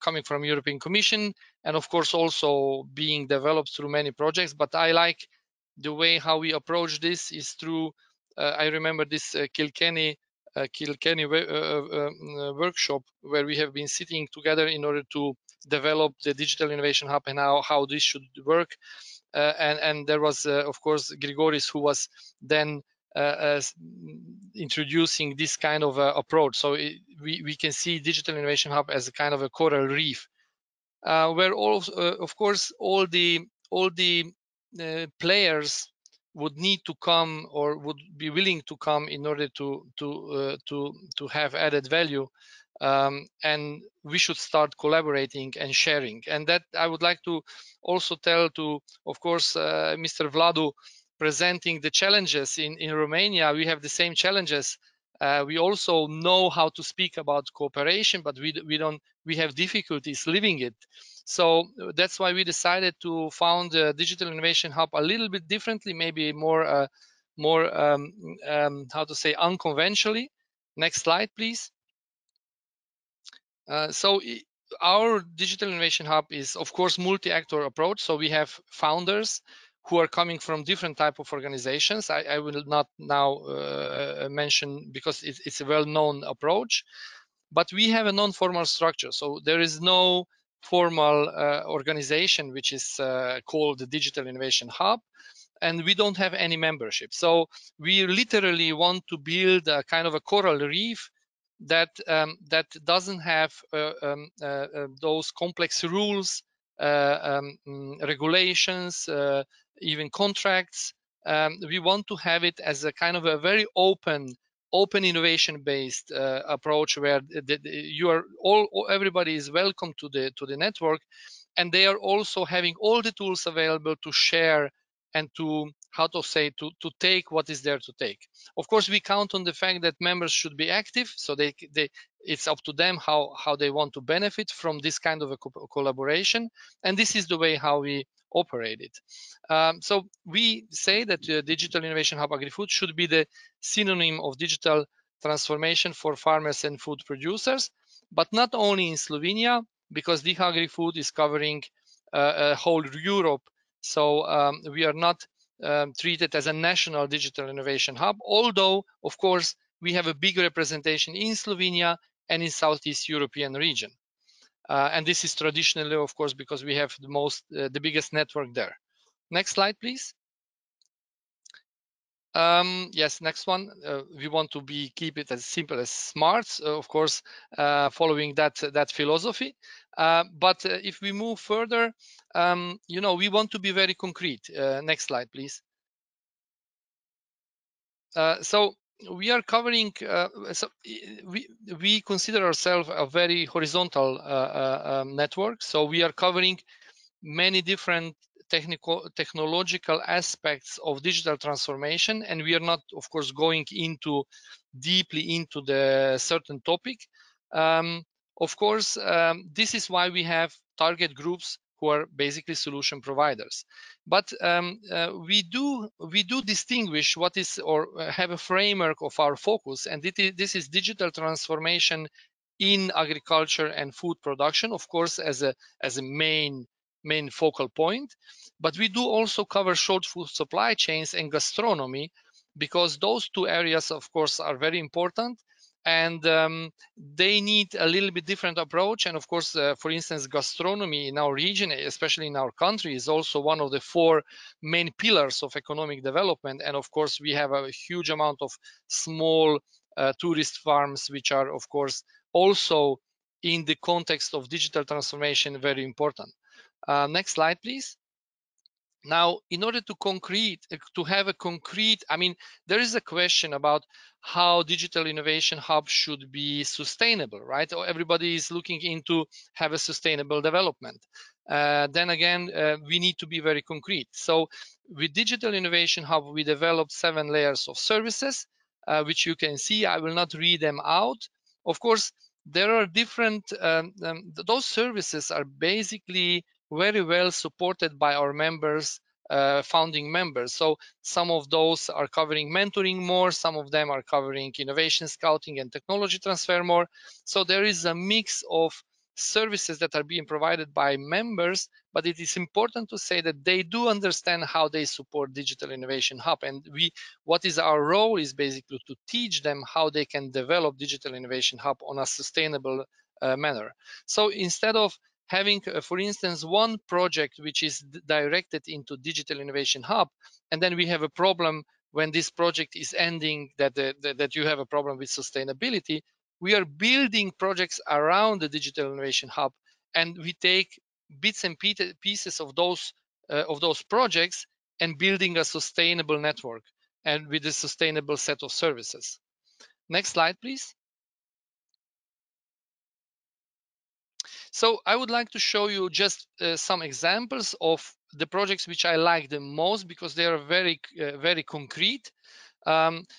coming from European Commission, and of course also being developed through many projects. But I like the way how we approach this is through. I remember this Kilkenny workshop where we have been sitting together in order to develop the digital innovation hub and how this should work. And there was of course Grigoris, who was then introducing this kind of approach. So we can see Digital Innovation Hub as a kind of a coral reef, where all the players would need to come or would be willing to come in order to have added value, and we should start collaborating and sharing. And that I would like to also tell to, of course, Mr. Vladu, presenting the challenges in Romania. We have the same challenges. We also know how to speak about cooperation, but we have difficulties living it. So that's why we decided to found a Digital Innovation Hub a little bit differently, maybe more unconventionally. Next slide, please. Our Digital Innovation Hub is, of course, multi-actor approach. So we have founders who are coming from different type of organizations. I will not now mention, because it's a well-known approach, but we have a non-formal structure. So there is no formal organization which is called the Digital Innovation Hub, and we don't have any membership. So we literally want to build a kind of a coral reef that doesn't have those complex rules, regulations, even contracts. We want to have it as a kind of a very open open innovation-based approach where you are everybody is welcome to the network, and they are also having all the tools available to share and to to take what is there to take. Of course, we count on the fact that members should be active, so they it's up to them how they want to benefit from this kind of a collaboration, and this is the way how we operate it. So we say that the Digital Innovation Hub Agri-Food should be the synonym of digital transformation for farmers and food producers, but not only in Slovenia, because DIH Agri-Food is covering whole Europe, so we are not treated as a national digital innovation hub, although, of course, we have a big representation in Slovenia and in Southeast European region. And this is traditionally, of course, because we have the biggest network there. Next slide, please. Yes, next one. We want to keep it as simple as smart, of course, following that philosophy. But if we move further, we want to be very concrete. Next slide, please. So we are covering. We consider ourselves a very horizontal network. So we are covering many different technological aspects of digital transformation, and we are not, of course, going deeply into the certain topic. Of course, this is why we have target groups who are basically solution providers. But we do distinguish what is, or have a framework of our focus, and this is digital transformation in agriculture and food production, of course, as a main focal point. But we do also cover short food supply chains and gastronomy, because those two areas, of course, are very important, and they need a little bit different approach. And of course, for instance, gastronomy in our region, especially in our country, is also one of the four main pillars of economic development. And of course, we have a huge amount of small tourist farms, which are, of course, also in the context of digital transformation, very important. Next slide, please. Now, in order to have a concrete, I mean, there is a question about how Digital Innovation Hub should be sustainable, right? Everybody is looking into have a sustainable development. Then again, we need to be very concrete. So with Digital Innovation Hub, we developed 7 layers of services, which you can see. I will not read them out. Of course, there are different, those services are basically very well supported by our members, founding members. So some of those are covering mentoring more, some of them are covering innovation scouting and technology transfer more. So there is a mix of services that are being provided by members, but it is important to say that they do understand how they support Digital Innovation Hub, and what is our role is basically to teach them how they can develop Digital Innovation Hub on a sustainable manner. So instead of having, for instance, one project which is directed into Digital Innovation Hub, and then we have a problem when this project is ending, that you have a problem with sustainability, we are building projects around the Digital Innovation Hub, and we take bits and pieces of those projects and building a sustainable network and with a sustainable set of services. Next slide, please. So I would like to show you just some examples of the projects which I like the most, because they are very, very concrete.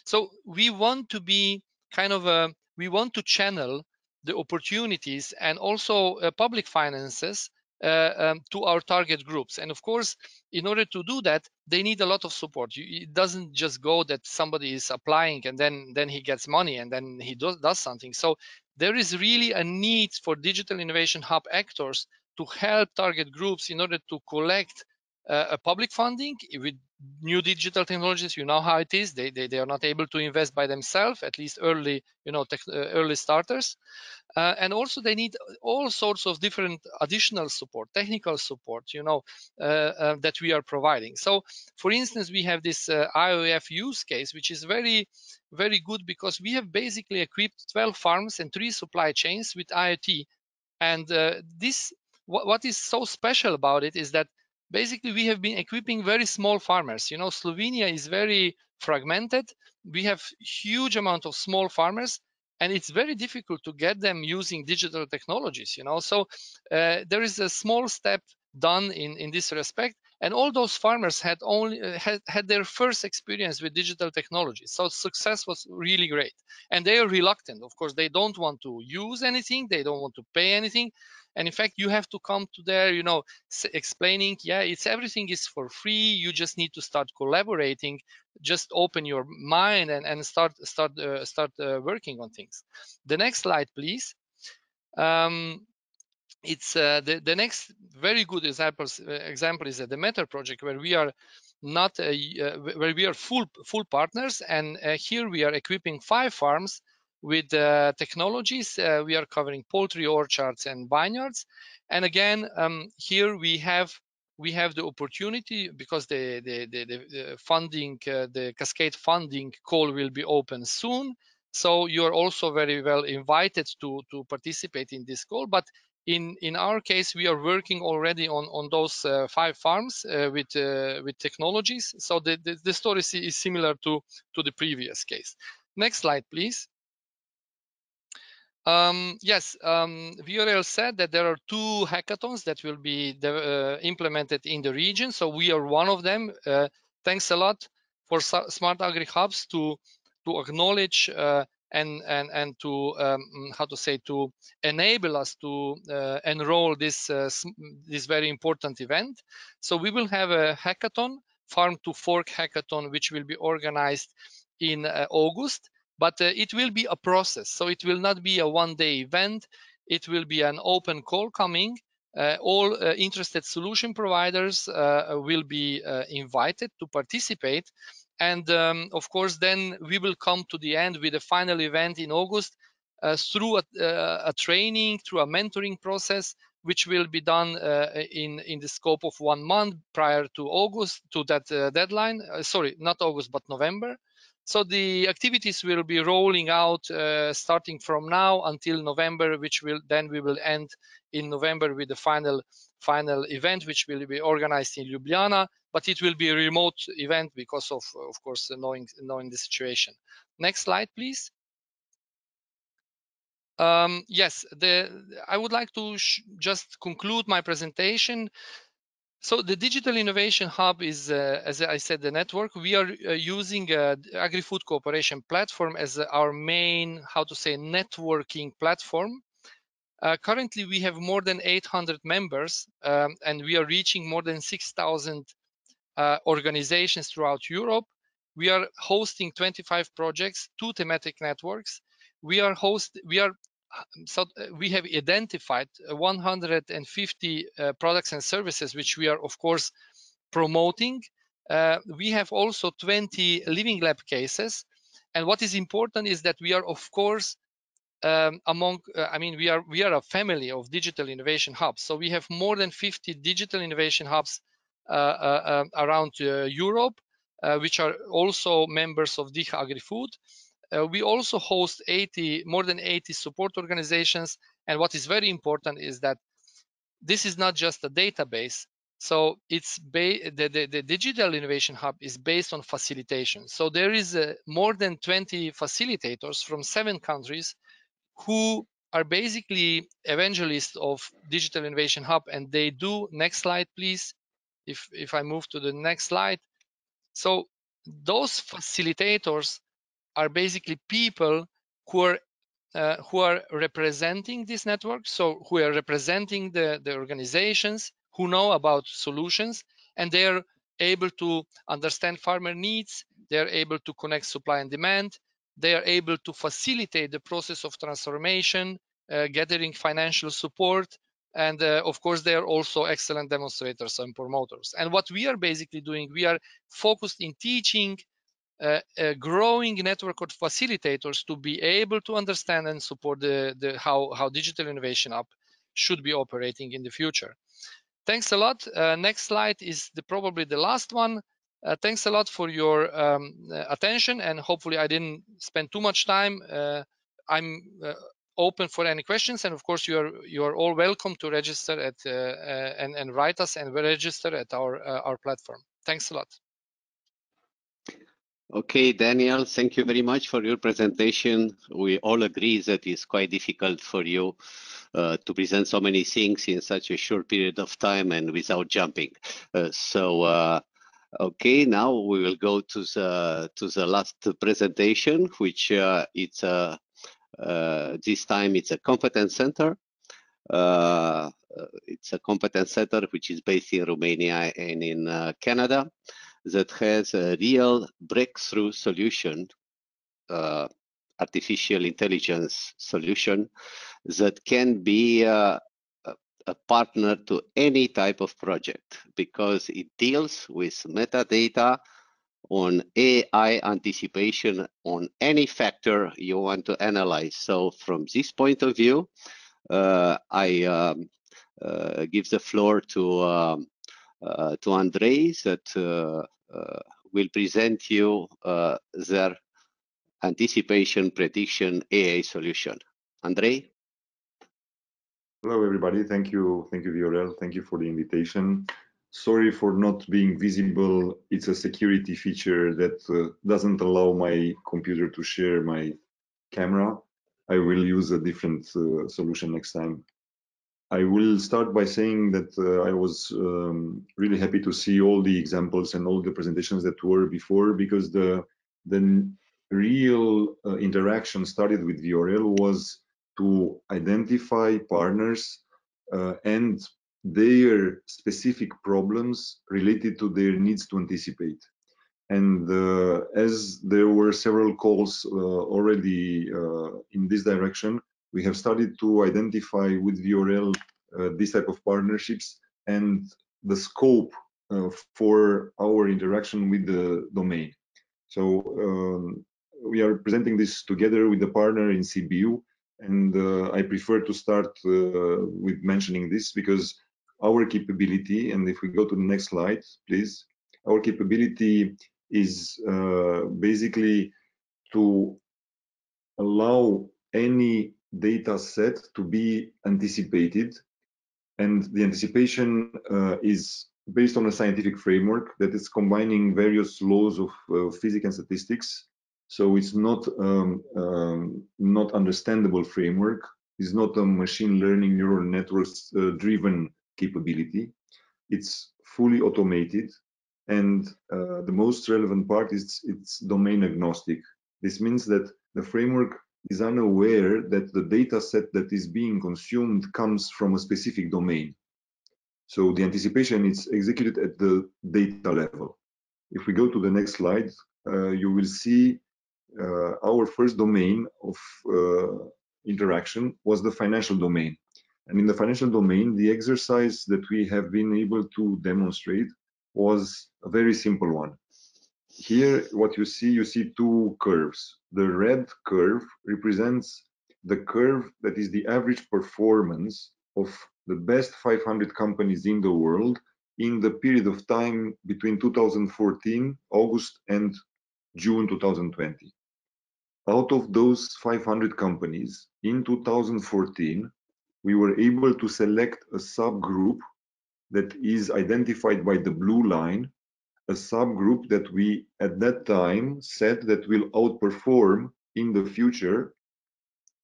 So we want to be kind of a, we want to channel the opportunities and also public finances to our target groups. And of course, in order to do that, they need a lot of support. It doesn't just go that somebody is applying and then he gets money and then he does something. So there is really a need for Digital Innovation Hub actors to help target groups in order to collect a public funding. With new digital technologies, you know how it is, they are not able to invest by themselves, at least early, early starters, and also they need all sorts of different additional support, technical support, that we are providing. So for instance, we have this IOF use case, which is very, very good, because we have basically equipped 12 farms and 3 supply chains with IoT, and what is so special about it is that basically we have been equipping very small farmers. You know, Slovenia is very fragmented. We have huge amount of small farmers, and it's very difficult to get them using digital technologies, you know. So there is a small step done in this respect, and all those farmers had only had their first experience with digital technology, so success was really great. And they are reluctant, of course. They don't want to use anything, they don't want to pay anything, and in fact you have to come to there, you know, explaining, yeah, it's everything is for free, you just need to start collaborating, just open your mind and start working on things. The next slide, please. It's the next very good example is the Meta project, where we are not where we are full partners, and here we are equipping 5 farms with technologies. We are covering poultry, orchards, and vineyards. And again, here we have the opportunity, because the funding, the cascade funding call will be open soon. So you are also very well invited to participate in this call. But in our case, we are working already on those 5 farms with technologies. So the story is similar to the previous case. Next slide, please. Yes, Viorel said that there are 2 hackathons that will be implemented in the region. So we are one of them. Thanks a lot for Smart AgriHubs to acknowledge and to how to say, to enable us to enroll this very important event. So we will have a hackathon, Farm to Fork hackathon, which will be organized in August. But it will be a process, so it will not be a one-day event. It will be an open call coming. All interested solution providers will be invited to participate. And of course, then we will come to the end with a final event in August through a training, through a mentoring process, which will be done in the scope of 1 month prior to August, to that deadline. Sorry, not August, but November. So the activities will be rolling out starting from now until November, which will then we will end in November with the final event, which will be organized in Ljubljana. But it will be a remote event because of course, knowing the situation. Next slide, please. Yes, I would like to just conclude my presentation. So the Digital Innovation Hub is, as I said, the network. We are using Agri-Food Cooperation Platform as our main, how to say, networking platform. Currently, we have more than 800 members, and we are reaching more than 6,000 organizations throughout Europe. We are hosting 25 projects, 2 thematic networks. So we have identified 150 products and services, which we are, of course, promoting. We have also 20 Living Lab cases. And what is important is that we are, of course, we are a family of digital innovation hubs. So we have more than 50 digital innovation hubs around Europe, which are also members of DIH Agri-Food. We also host more than 80 support organizations. And what is very important is that this is not just a database. So it's the Digital Innovation Hub is based on facilitation. So there is more than 20 facilitators from 7 countries who are basically evangelists of Digital Innovation Hub. And they do, next slide, please, if I move to the next slide. So those facilitators are basically people who are representing this network, so who are representing the organizations, who know about solutions, and they are able to understand farmer needs, they are able to connect supply and demand, they are able to facilitate the process of transformation, gathering financial support, and of course, they are also excellent demonstrators and promoters. And what we are basically doing, we are focused in teaching a growing network of facilitators to be able to understand and support how Digital Innovation Hub should be operating in the future. Thanks a lot. Next slide is probably the last one. Thanks a lot for your attention, and hopefully I didn't spend too much time. I'm open for any questions, and of course you are all welcome to register at and write us, and we'll register at our platform. Thanks a lot. Okay, Daniel, thank you very much for your presentation. We all agree that it's quite difficult for you to present so many things in such a short period of time and without jumping. Okay, now we will go to the last presentation, which this time it's a competence center. It's a competence center which is based in Romania and in Canada, that has a real breakthrough solution, artificial intelligence solution, that can be a partner to any type of project, because it deals with metadata on AI anticipation on any factor you want to analyze. So from this point of view, I give the floor to Andrei, that will present you their anticipation prediction AI solution. Andrei? Hello, everybody. Thank you, Viorel. Thank you for the invitation. Sorry for not being visible. It's a security feature that doesn't allow my computer to share my camera. I will use a different solution next time. I will start by saying that I was really happy to see all the examples and all the presentations that were before, because the real interaction started with Viorel was to identify partners and their specific problems related to their needs to anticipate. And as there were several calls already in this direction, we have started to identify with Viorel this type of partnerships and the scope for our interaction with the domain. So we are presenting this together with the partner in CBU, and I prefer to start with mentioning this because our capability, and if we go to the next slide, please, our capability is basically to allow any data set to be anticipated, and the anticipation is based on a scientific framework that is combining various laws of physics and statistics. So it's not not understandable framework. It's not a machine learning neural networks driven capability. It's fully automated, and the most relevant part is it's domain agnostic. This means that the framework is unaware that the data set that is being consumed comes from a specific domain. So the anticipation is executed at the data level. If we go to the next slide, you will see our first domain of interaction was the financial domain. And in the financial domain, the exercise that we have been able to demonstrate was a very simple one. Here, what you see two curves. The red curve represents the curve that is the average performance of the best 500 companies in the world in the period of time between 2014, August, and June 2020. Out of those 500 companies, in 2014, we were able to select a subgroup that is identified by the blue line, a subgroup that we at that time said that will outperform in the future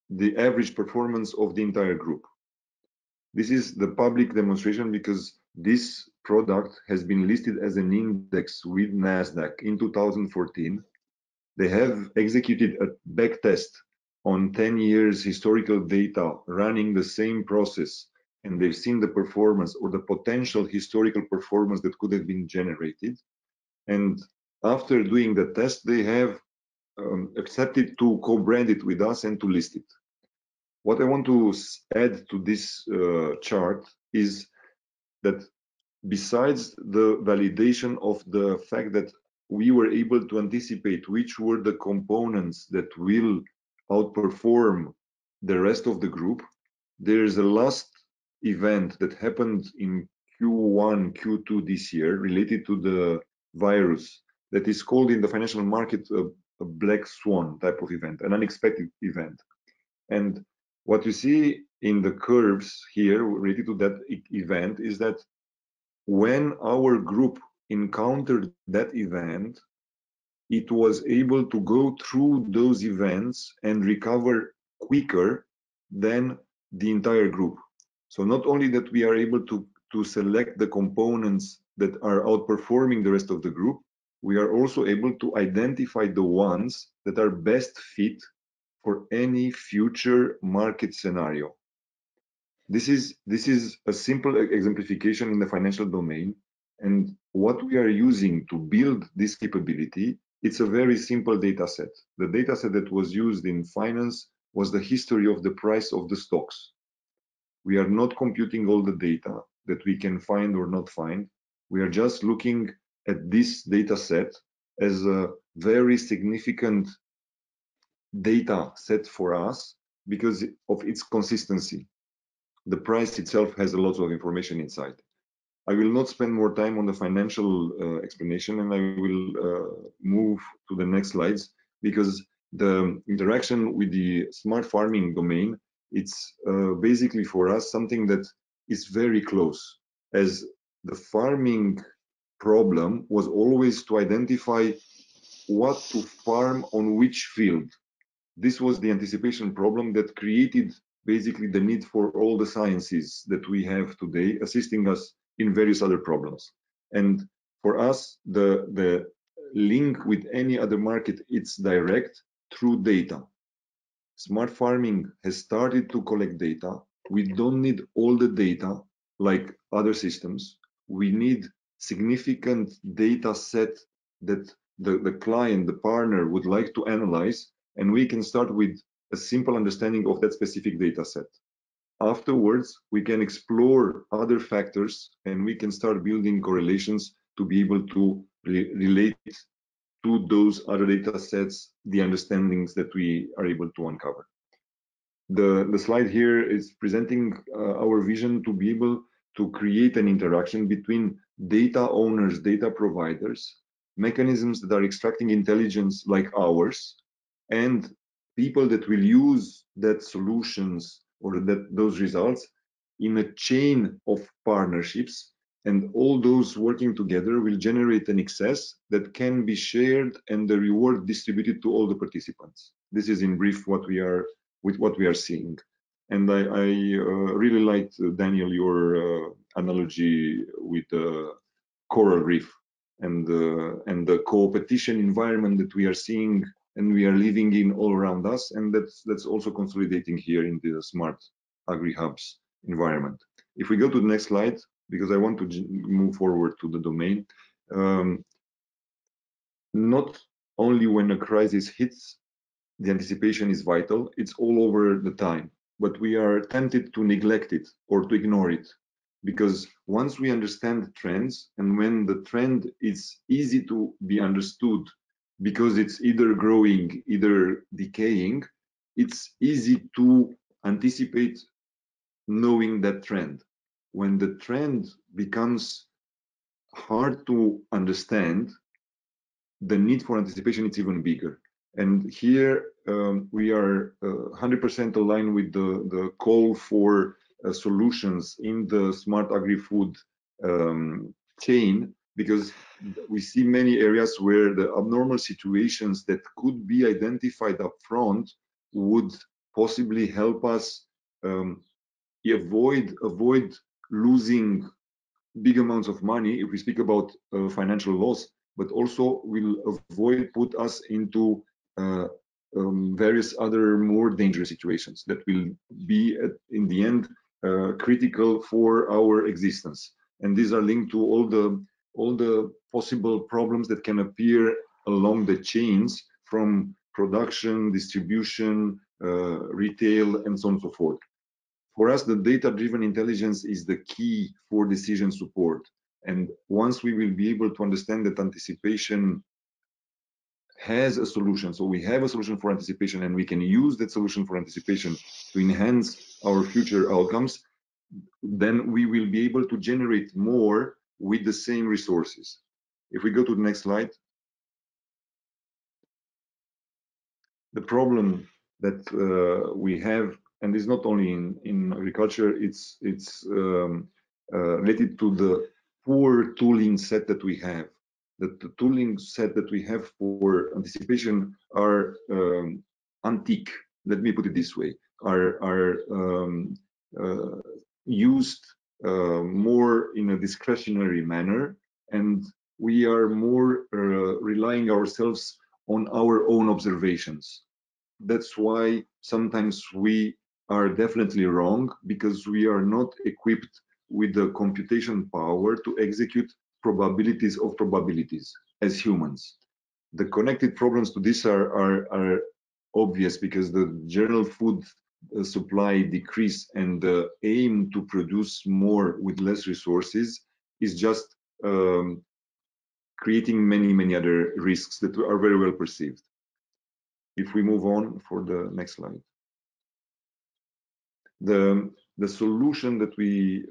the average performance of the entire group. This is the public demonstration because this product has been listed as an index with NASDAQ in 2014. They have executed a backtest on 10 years historical data running the same process, and they've seen the performance or the potential historical performance that could have been generated. And after doing the test, they have accepted to co-brand it with us and to list it. What I want to add to this chart is that besides the validation of the fact that we were able to anticipate which were the components that will outperform the rest of the group, there is a last event that happened in Q1, Q2 this year related to the virus that is called in the financial market a black swan type of event, an unexpected event. And What you see in the curves here related to that event is that when our group encountered that event, it was able to go through those events and recover quicker than the entire group. So not only that we are able to select the components that are outperforming the rest of the group, we are also able to identify the ones that are best fit for any future market scenario. This is a simple exemplification in the financial domain, and what we are using to build this capability, it's a very simple data set. The data set that was used in finance was the history of the price of the stocks. We are not computing all the data that we can find or not find. We are just looking at this data set as a very significant data set for us because of its consistency. The price itself has a lot of information inside. I will not spend more time on the financial explanation, and I will move to the next slides because the interaction with the smart farming domain, it's basically for us something that is very close, as the farming problem was always to identify what to farm on which field. This was the anticipation problem that created basically the need for all the sciences that we have today assisting us in various other problems. And for us, the link with any other market, it's direct through data. Smart farming has started to collect data. We don't need all the data like other systems. We need significant data set that the client, the partner would like to analyze, and we can start with a simple understanding of that specific data set. Afterwards, we can explore other factors and we can start building correlations to be able to relate to those other data sets, the understandings that we are able to uncover. The slide here is presenting our vision to be able to create an interaction between data owners, data providers, mechanisms that are extracting intelligence like ours, and people that will use that solutions or that those results in a chain of partnerships, and all those working together will generate an excess that can be shared and the reward distributed to all the participants. This is in brief what we are seeing. And I really liked, Daniel, your analogy with the coral reef and the co-opetition environment that we are seeing and we are living in all around us, and that's also consolidating here in the smart AgriHubs environment. If we go to the next slide, because I want to move forward to the domain. Not only when a crisis hits, the anticipation is vital, it's all over the time, but we are tempted to neglect it or to ignore it, because once we understand trends, and when the trend is easy to be understood because it's either growing, either decaying, it's easy to anticipate knowing that trend. When the trend becomes hard to understand, the need for anticipation is even bigger. And here we are 100% aligned with the call for solutions in the smart agri-food chain, because we see many areas where the abnormal situations that could be identified up front would possibly help us avoid losing big amounts of money if we speak about financial loss, but also will avoid put us into various other more dangerous situations that will be in the end critical for our existence. And these are linked to all the possible problems that can appear along the chains, from production, distribution, retail, and so on and so forth. For us, the data-driven intelligence is the key for decision support. And once we will be able to understand that anticipation has a solution, so we have a solution for anticipation and we can use that solution for anticipation to enhance our future outcomes, then we will be able to generate more with the same resources. If we go to the next slide, the problem that we have and it's not only in agriculture, it's related to the poor tooling set that we have. That the tooling set that we have for anticipation are antique, let me put it this way, are used more in a discretionary manner, and we are more relying ourselves on our own observations. That's why sometimes we are definitely wrong, because we are not equipped with the computation power to execute probabilities of probabilities as humans. The connected problems to this are obvious, because the general food supply decrease and the aim to produce more with less resources is just creating many other risks that are very well perceived. If we move on for the next slide, the solution that we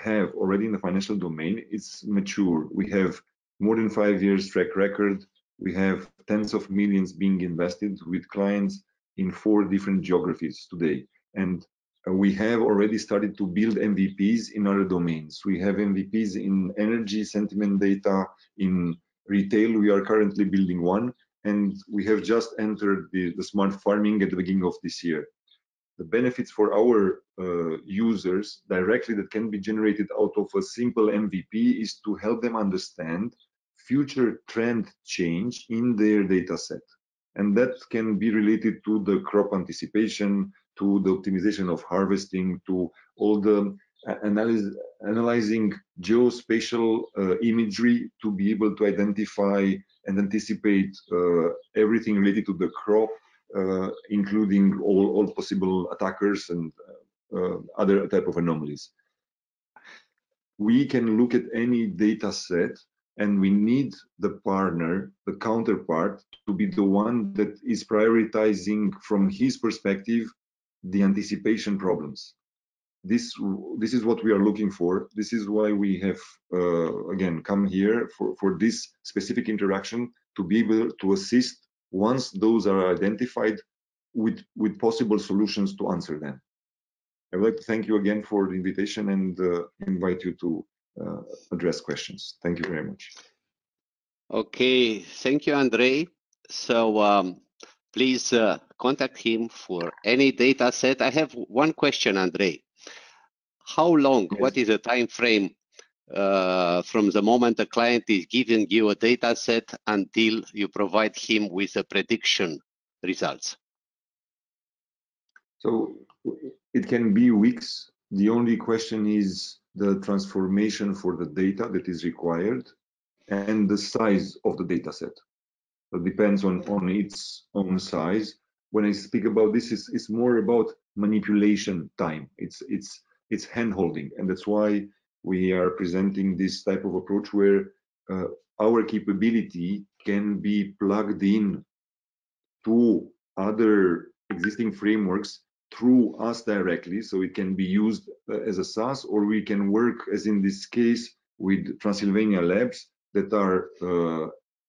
have already in the financial domain is mature. We have more than 5 years track record. We have tens of millions being invested with clients in 4 different geographies today. And we have already started to build MVPs in other domains. We have MVPs in energy, sentiment data, in retail. We are currently building one. And we have just entered the smart farming at the beginning of this year. The benefits for our users directly that can be generated out of a simple MVP is to help them understand future trend change in their data set. And that can be related to the crop anticipation, to the optimization of harvesting, to all the analyzing geospatial imagery to be able to identify and anticipate everything related to the crop, including all possible attackers and other type of anomalies. We can look at any data set, and we need the partner, the counterpart, to be the one that is prioritizing from his perspective the anticipation problems. This is what we are looking for. This is why we have again come here for this specific interaction, to be able to assist once those are identified with possible solutions to answer them. I would like to thank you again for the invitation and invite you to address questions. Thank you very much. Okay, thank you, Andrei. So please contact him for any data set. I have one question, Andrei. How long, yes, what is the time frame from the moment the client is giving you a data set until you provide him with the prediction results? So it can be weeks. The only question is the transformation for the data that is required and the size of the data set. So it depends on its own size. When I speak about this, it's more about manipulation time. It's hand-holding, and that's why we are presenting this type of approach where our capability can be plugged in to other existing frameworks through us directly, so it can be used as a SaaS, or we can work, as in this case, with Transylvania Labs that are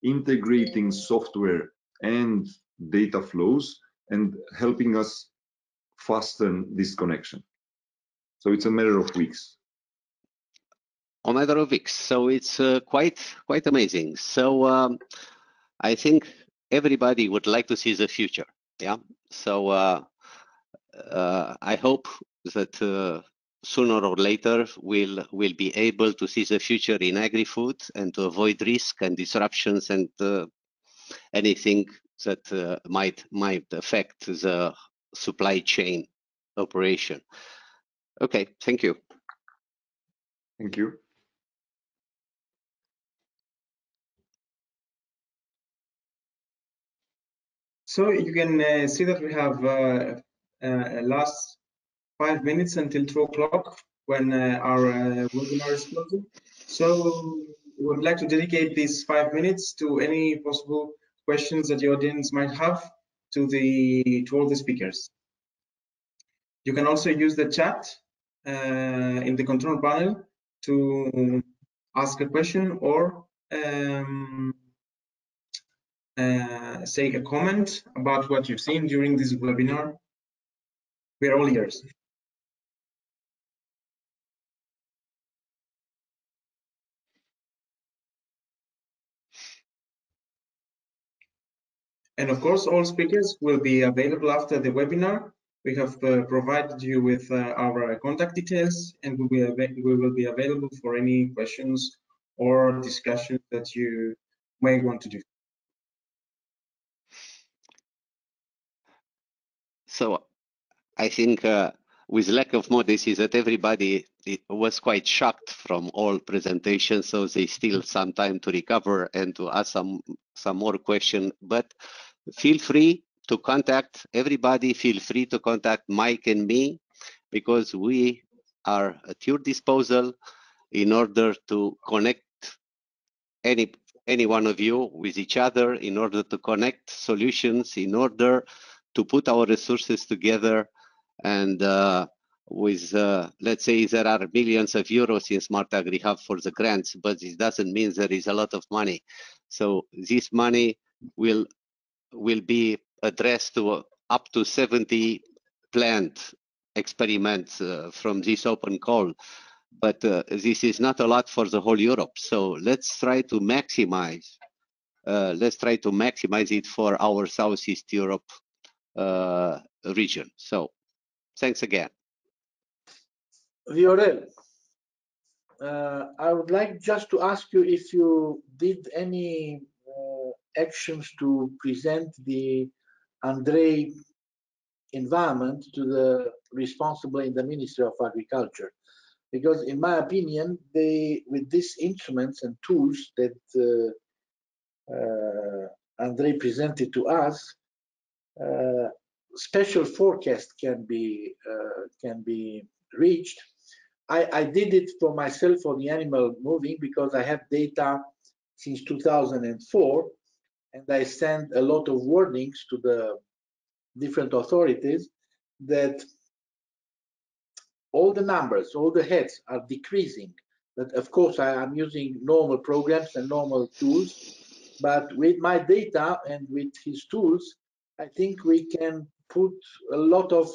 integrating software and data flows and helping us fasten this connection. So it's a matter of weeks. A matter of weeks, so it's quite amazing. So I think everybody would like to see the future, yeah. So I hope that sooner or later we'll be able to see the future in agri-food and to avoid risk and disruptions and anything that might affect the supply chain operation. Okay, thank you. Thank you. So you can see that we have last 5 minutes until 2 o'clock when our webinar is closing. So we would like to dedicate these 5 minutes to any possible questions that the audience might have to all the speakers. You can also use the chat in the control panel to ask a question or say a comment about what you've seen during this webinar. We're all ears. And of course, all speakers will be available after the webinar. We have provided you with our contact details, and we will be available for any questions or discussion that you may want to do. So I think with lack of more, this is that everybody was quite shocked from all presentations, so they still some time to recover and to ask some more questions. But feel free to contact everybody, feel free to contact Mike and me, because we are at your disposal in order to connect any one of you with each other, in order to connect solutions, in order to put our resources together. And let's say there are millions of euros in Smart AgriHub for the grants, but it doesn't mean there is a lot of money. So this money will be addressed to up to 70 planned experiments from this open call. But this is not a lot for the whole Europe. So let's try to maximize. It for our Southeast Europe region. So thanks again. Viorel, I would like just to ask you if you did any actions to present the Andrei environment to the responsible in the Ministry of Agriculture, because in my opinion, they, with these instruments and tools that Andrei presented to us, special forecast can be reached. I did it for myself for the animal moving because I have data since 2004, and I sent a lot of warnings to the different authorities that all the numbers, all the heads are decreasing. But of course, I am using normal programs and normal tools, but with my data and with his tools, I think we can put a lot of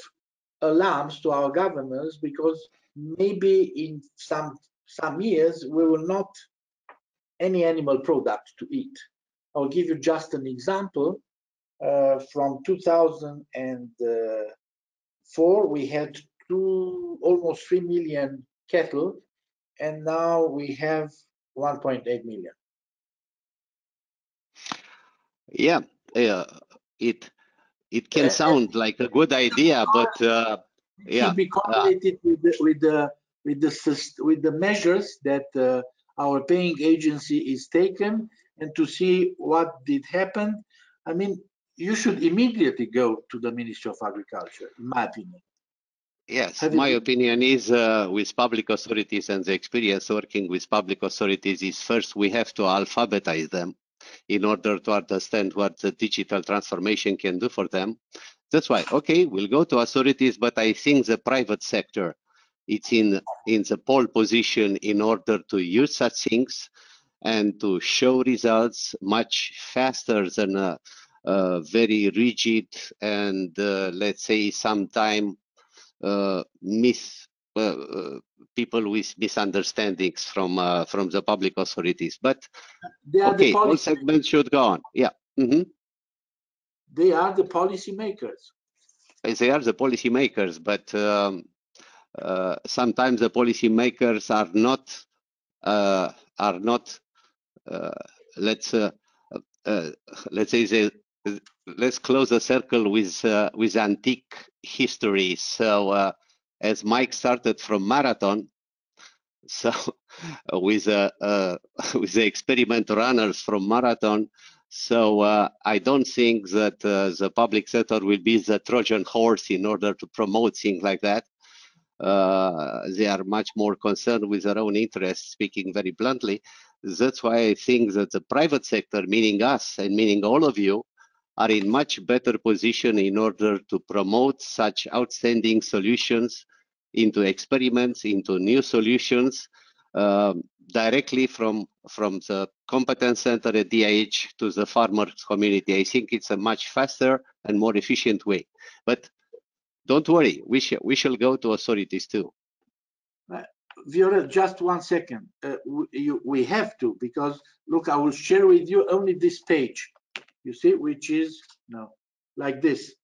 alarms to our governors, because maybe in some years we will not any animal product to eat. I'll give you just an example. From 2004, we had almost 3 million cattle, and now we have 1.8 million. Yeah. It can sound like a good idea, but yeah, it should be correlated with the measures that our paying agency is taken, and to see what did happen. I mean, you should immediately go to the Ministry of Agriculture, in my opinion. Yes, my opinion is with public authorities, and the experience working with public authorities is, first we have to alphabetize them in order to understand what the digital transformation can do for them. That's why, okay, we'll go to authorities, but I think the private sector, it's in the pole position in order to use such things and to show results much faster than a very rigid and let's say sometime people with misunderstandings from the public authorities. But okay, all segments should go on. Yeah. Mm-hmm. They are the policy makers. They are the policy makers, but sometimes the policy makers let's close the circle with antique history. So as Mike started from Marathon, so with the experiment runners from Marathon, so I don't think that the public sector will be the Trojan horse in order to promote things like that. They are much more concerned with their own interests, speaking very bluntly. That's why I think that the private sector, meaning us and meaning all of you, are in much better position in order to promote such outstanding solutions into experiments, into new solutions, directly from the competence center at DIH to the farmers community. I think it's a much faster and more efficient way. But Don't worry, we shall go to authorities too. Viorel, just 1 second. We have to, because look, I will share with you only this page, you see, which is like this.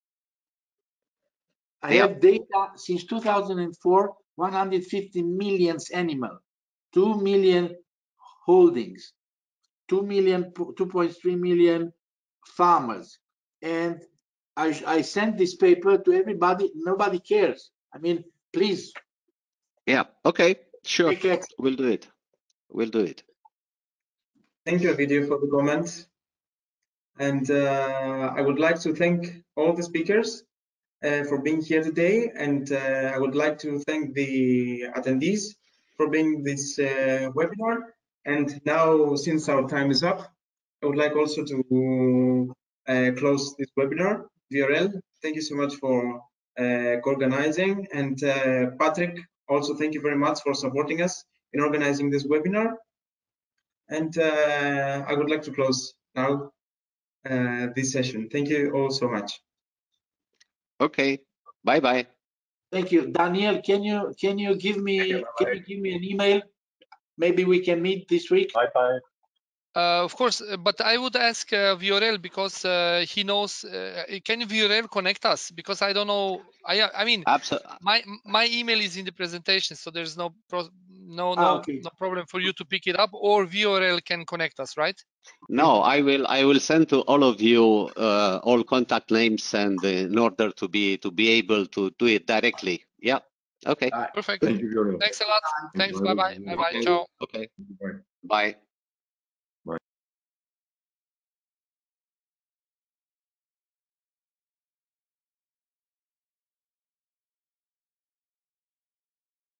I have data since 2004, 150 million animals, 2 million holdings, 2.3 million farmers. And I sent this paper to everybody. Nobody cares. I mean, please. Yeah, okay, sure. We'll do it. We'll do it. Thank you, Ovidiu, for the comments. And I would like to thank all the speakers for being here today. And I would like to thank the attendees for being this webinar. And now, since our time is up, I would like also to close this webinar. Viorel, thank you so much for organizing. And Patrick, also thank you very much for supporting us in organizing this webinar. And I would like to close now this session. Thank you all so much. Okay, bye-bye. Thank you. Daniel, can you give me an email? Maybe we can meet this week. Bye-bye. Of course, but I would ask Viorel, because he knows. Can Viorel connect us? Because I don't know. I mean, absolutely. My email is in the presentation, so there's no problem for you to pick it up, or Viorel can connect us, right? No, I will send to all of you all contact names, and in order to be able to do it directly. Yeah. Okay. Perfect. Thank you, Viorel. Thanks a lot. Thanks. Bye bye. Bye bye. Ciao. Okay. Bye.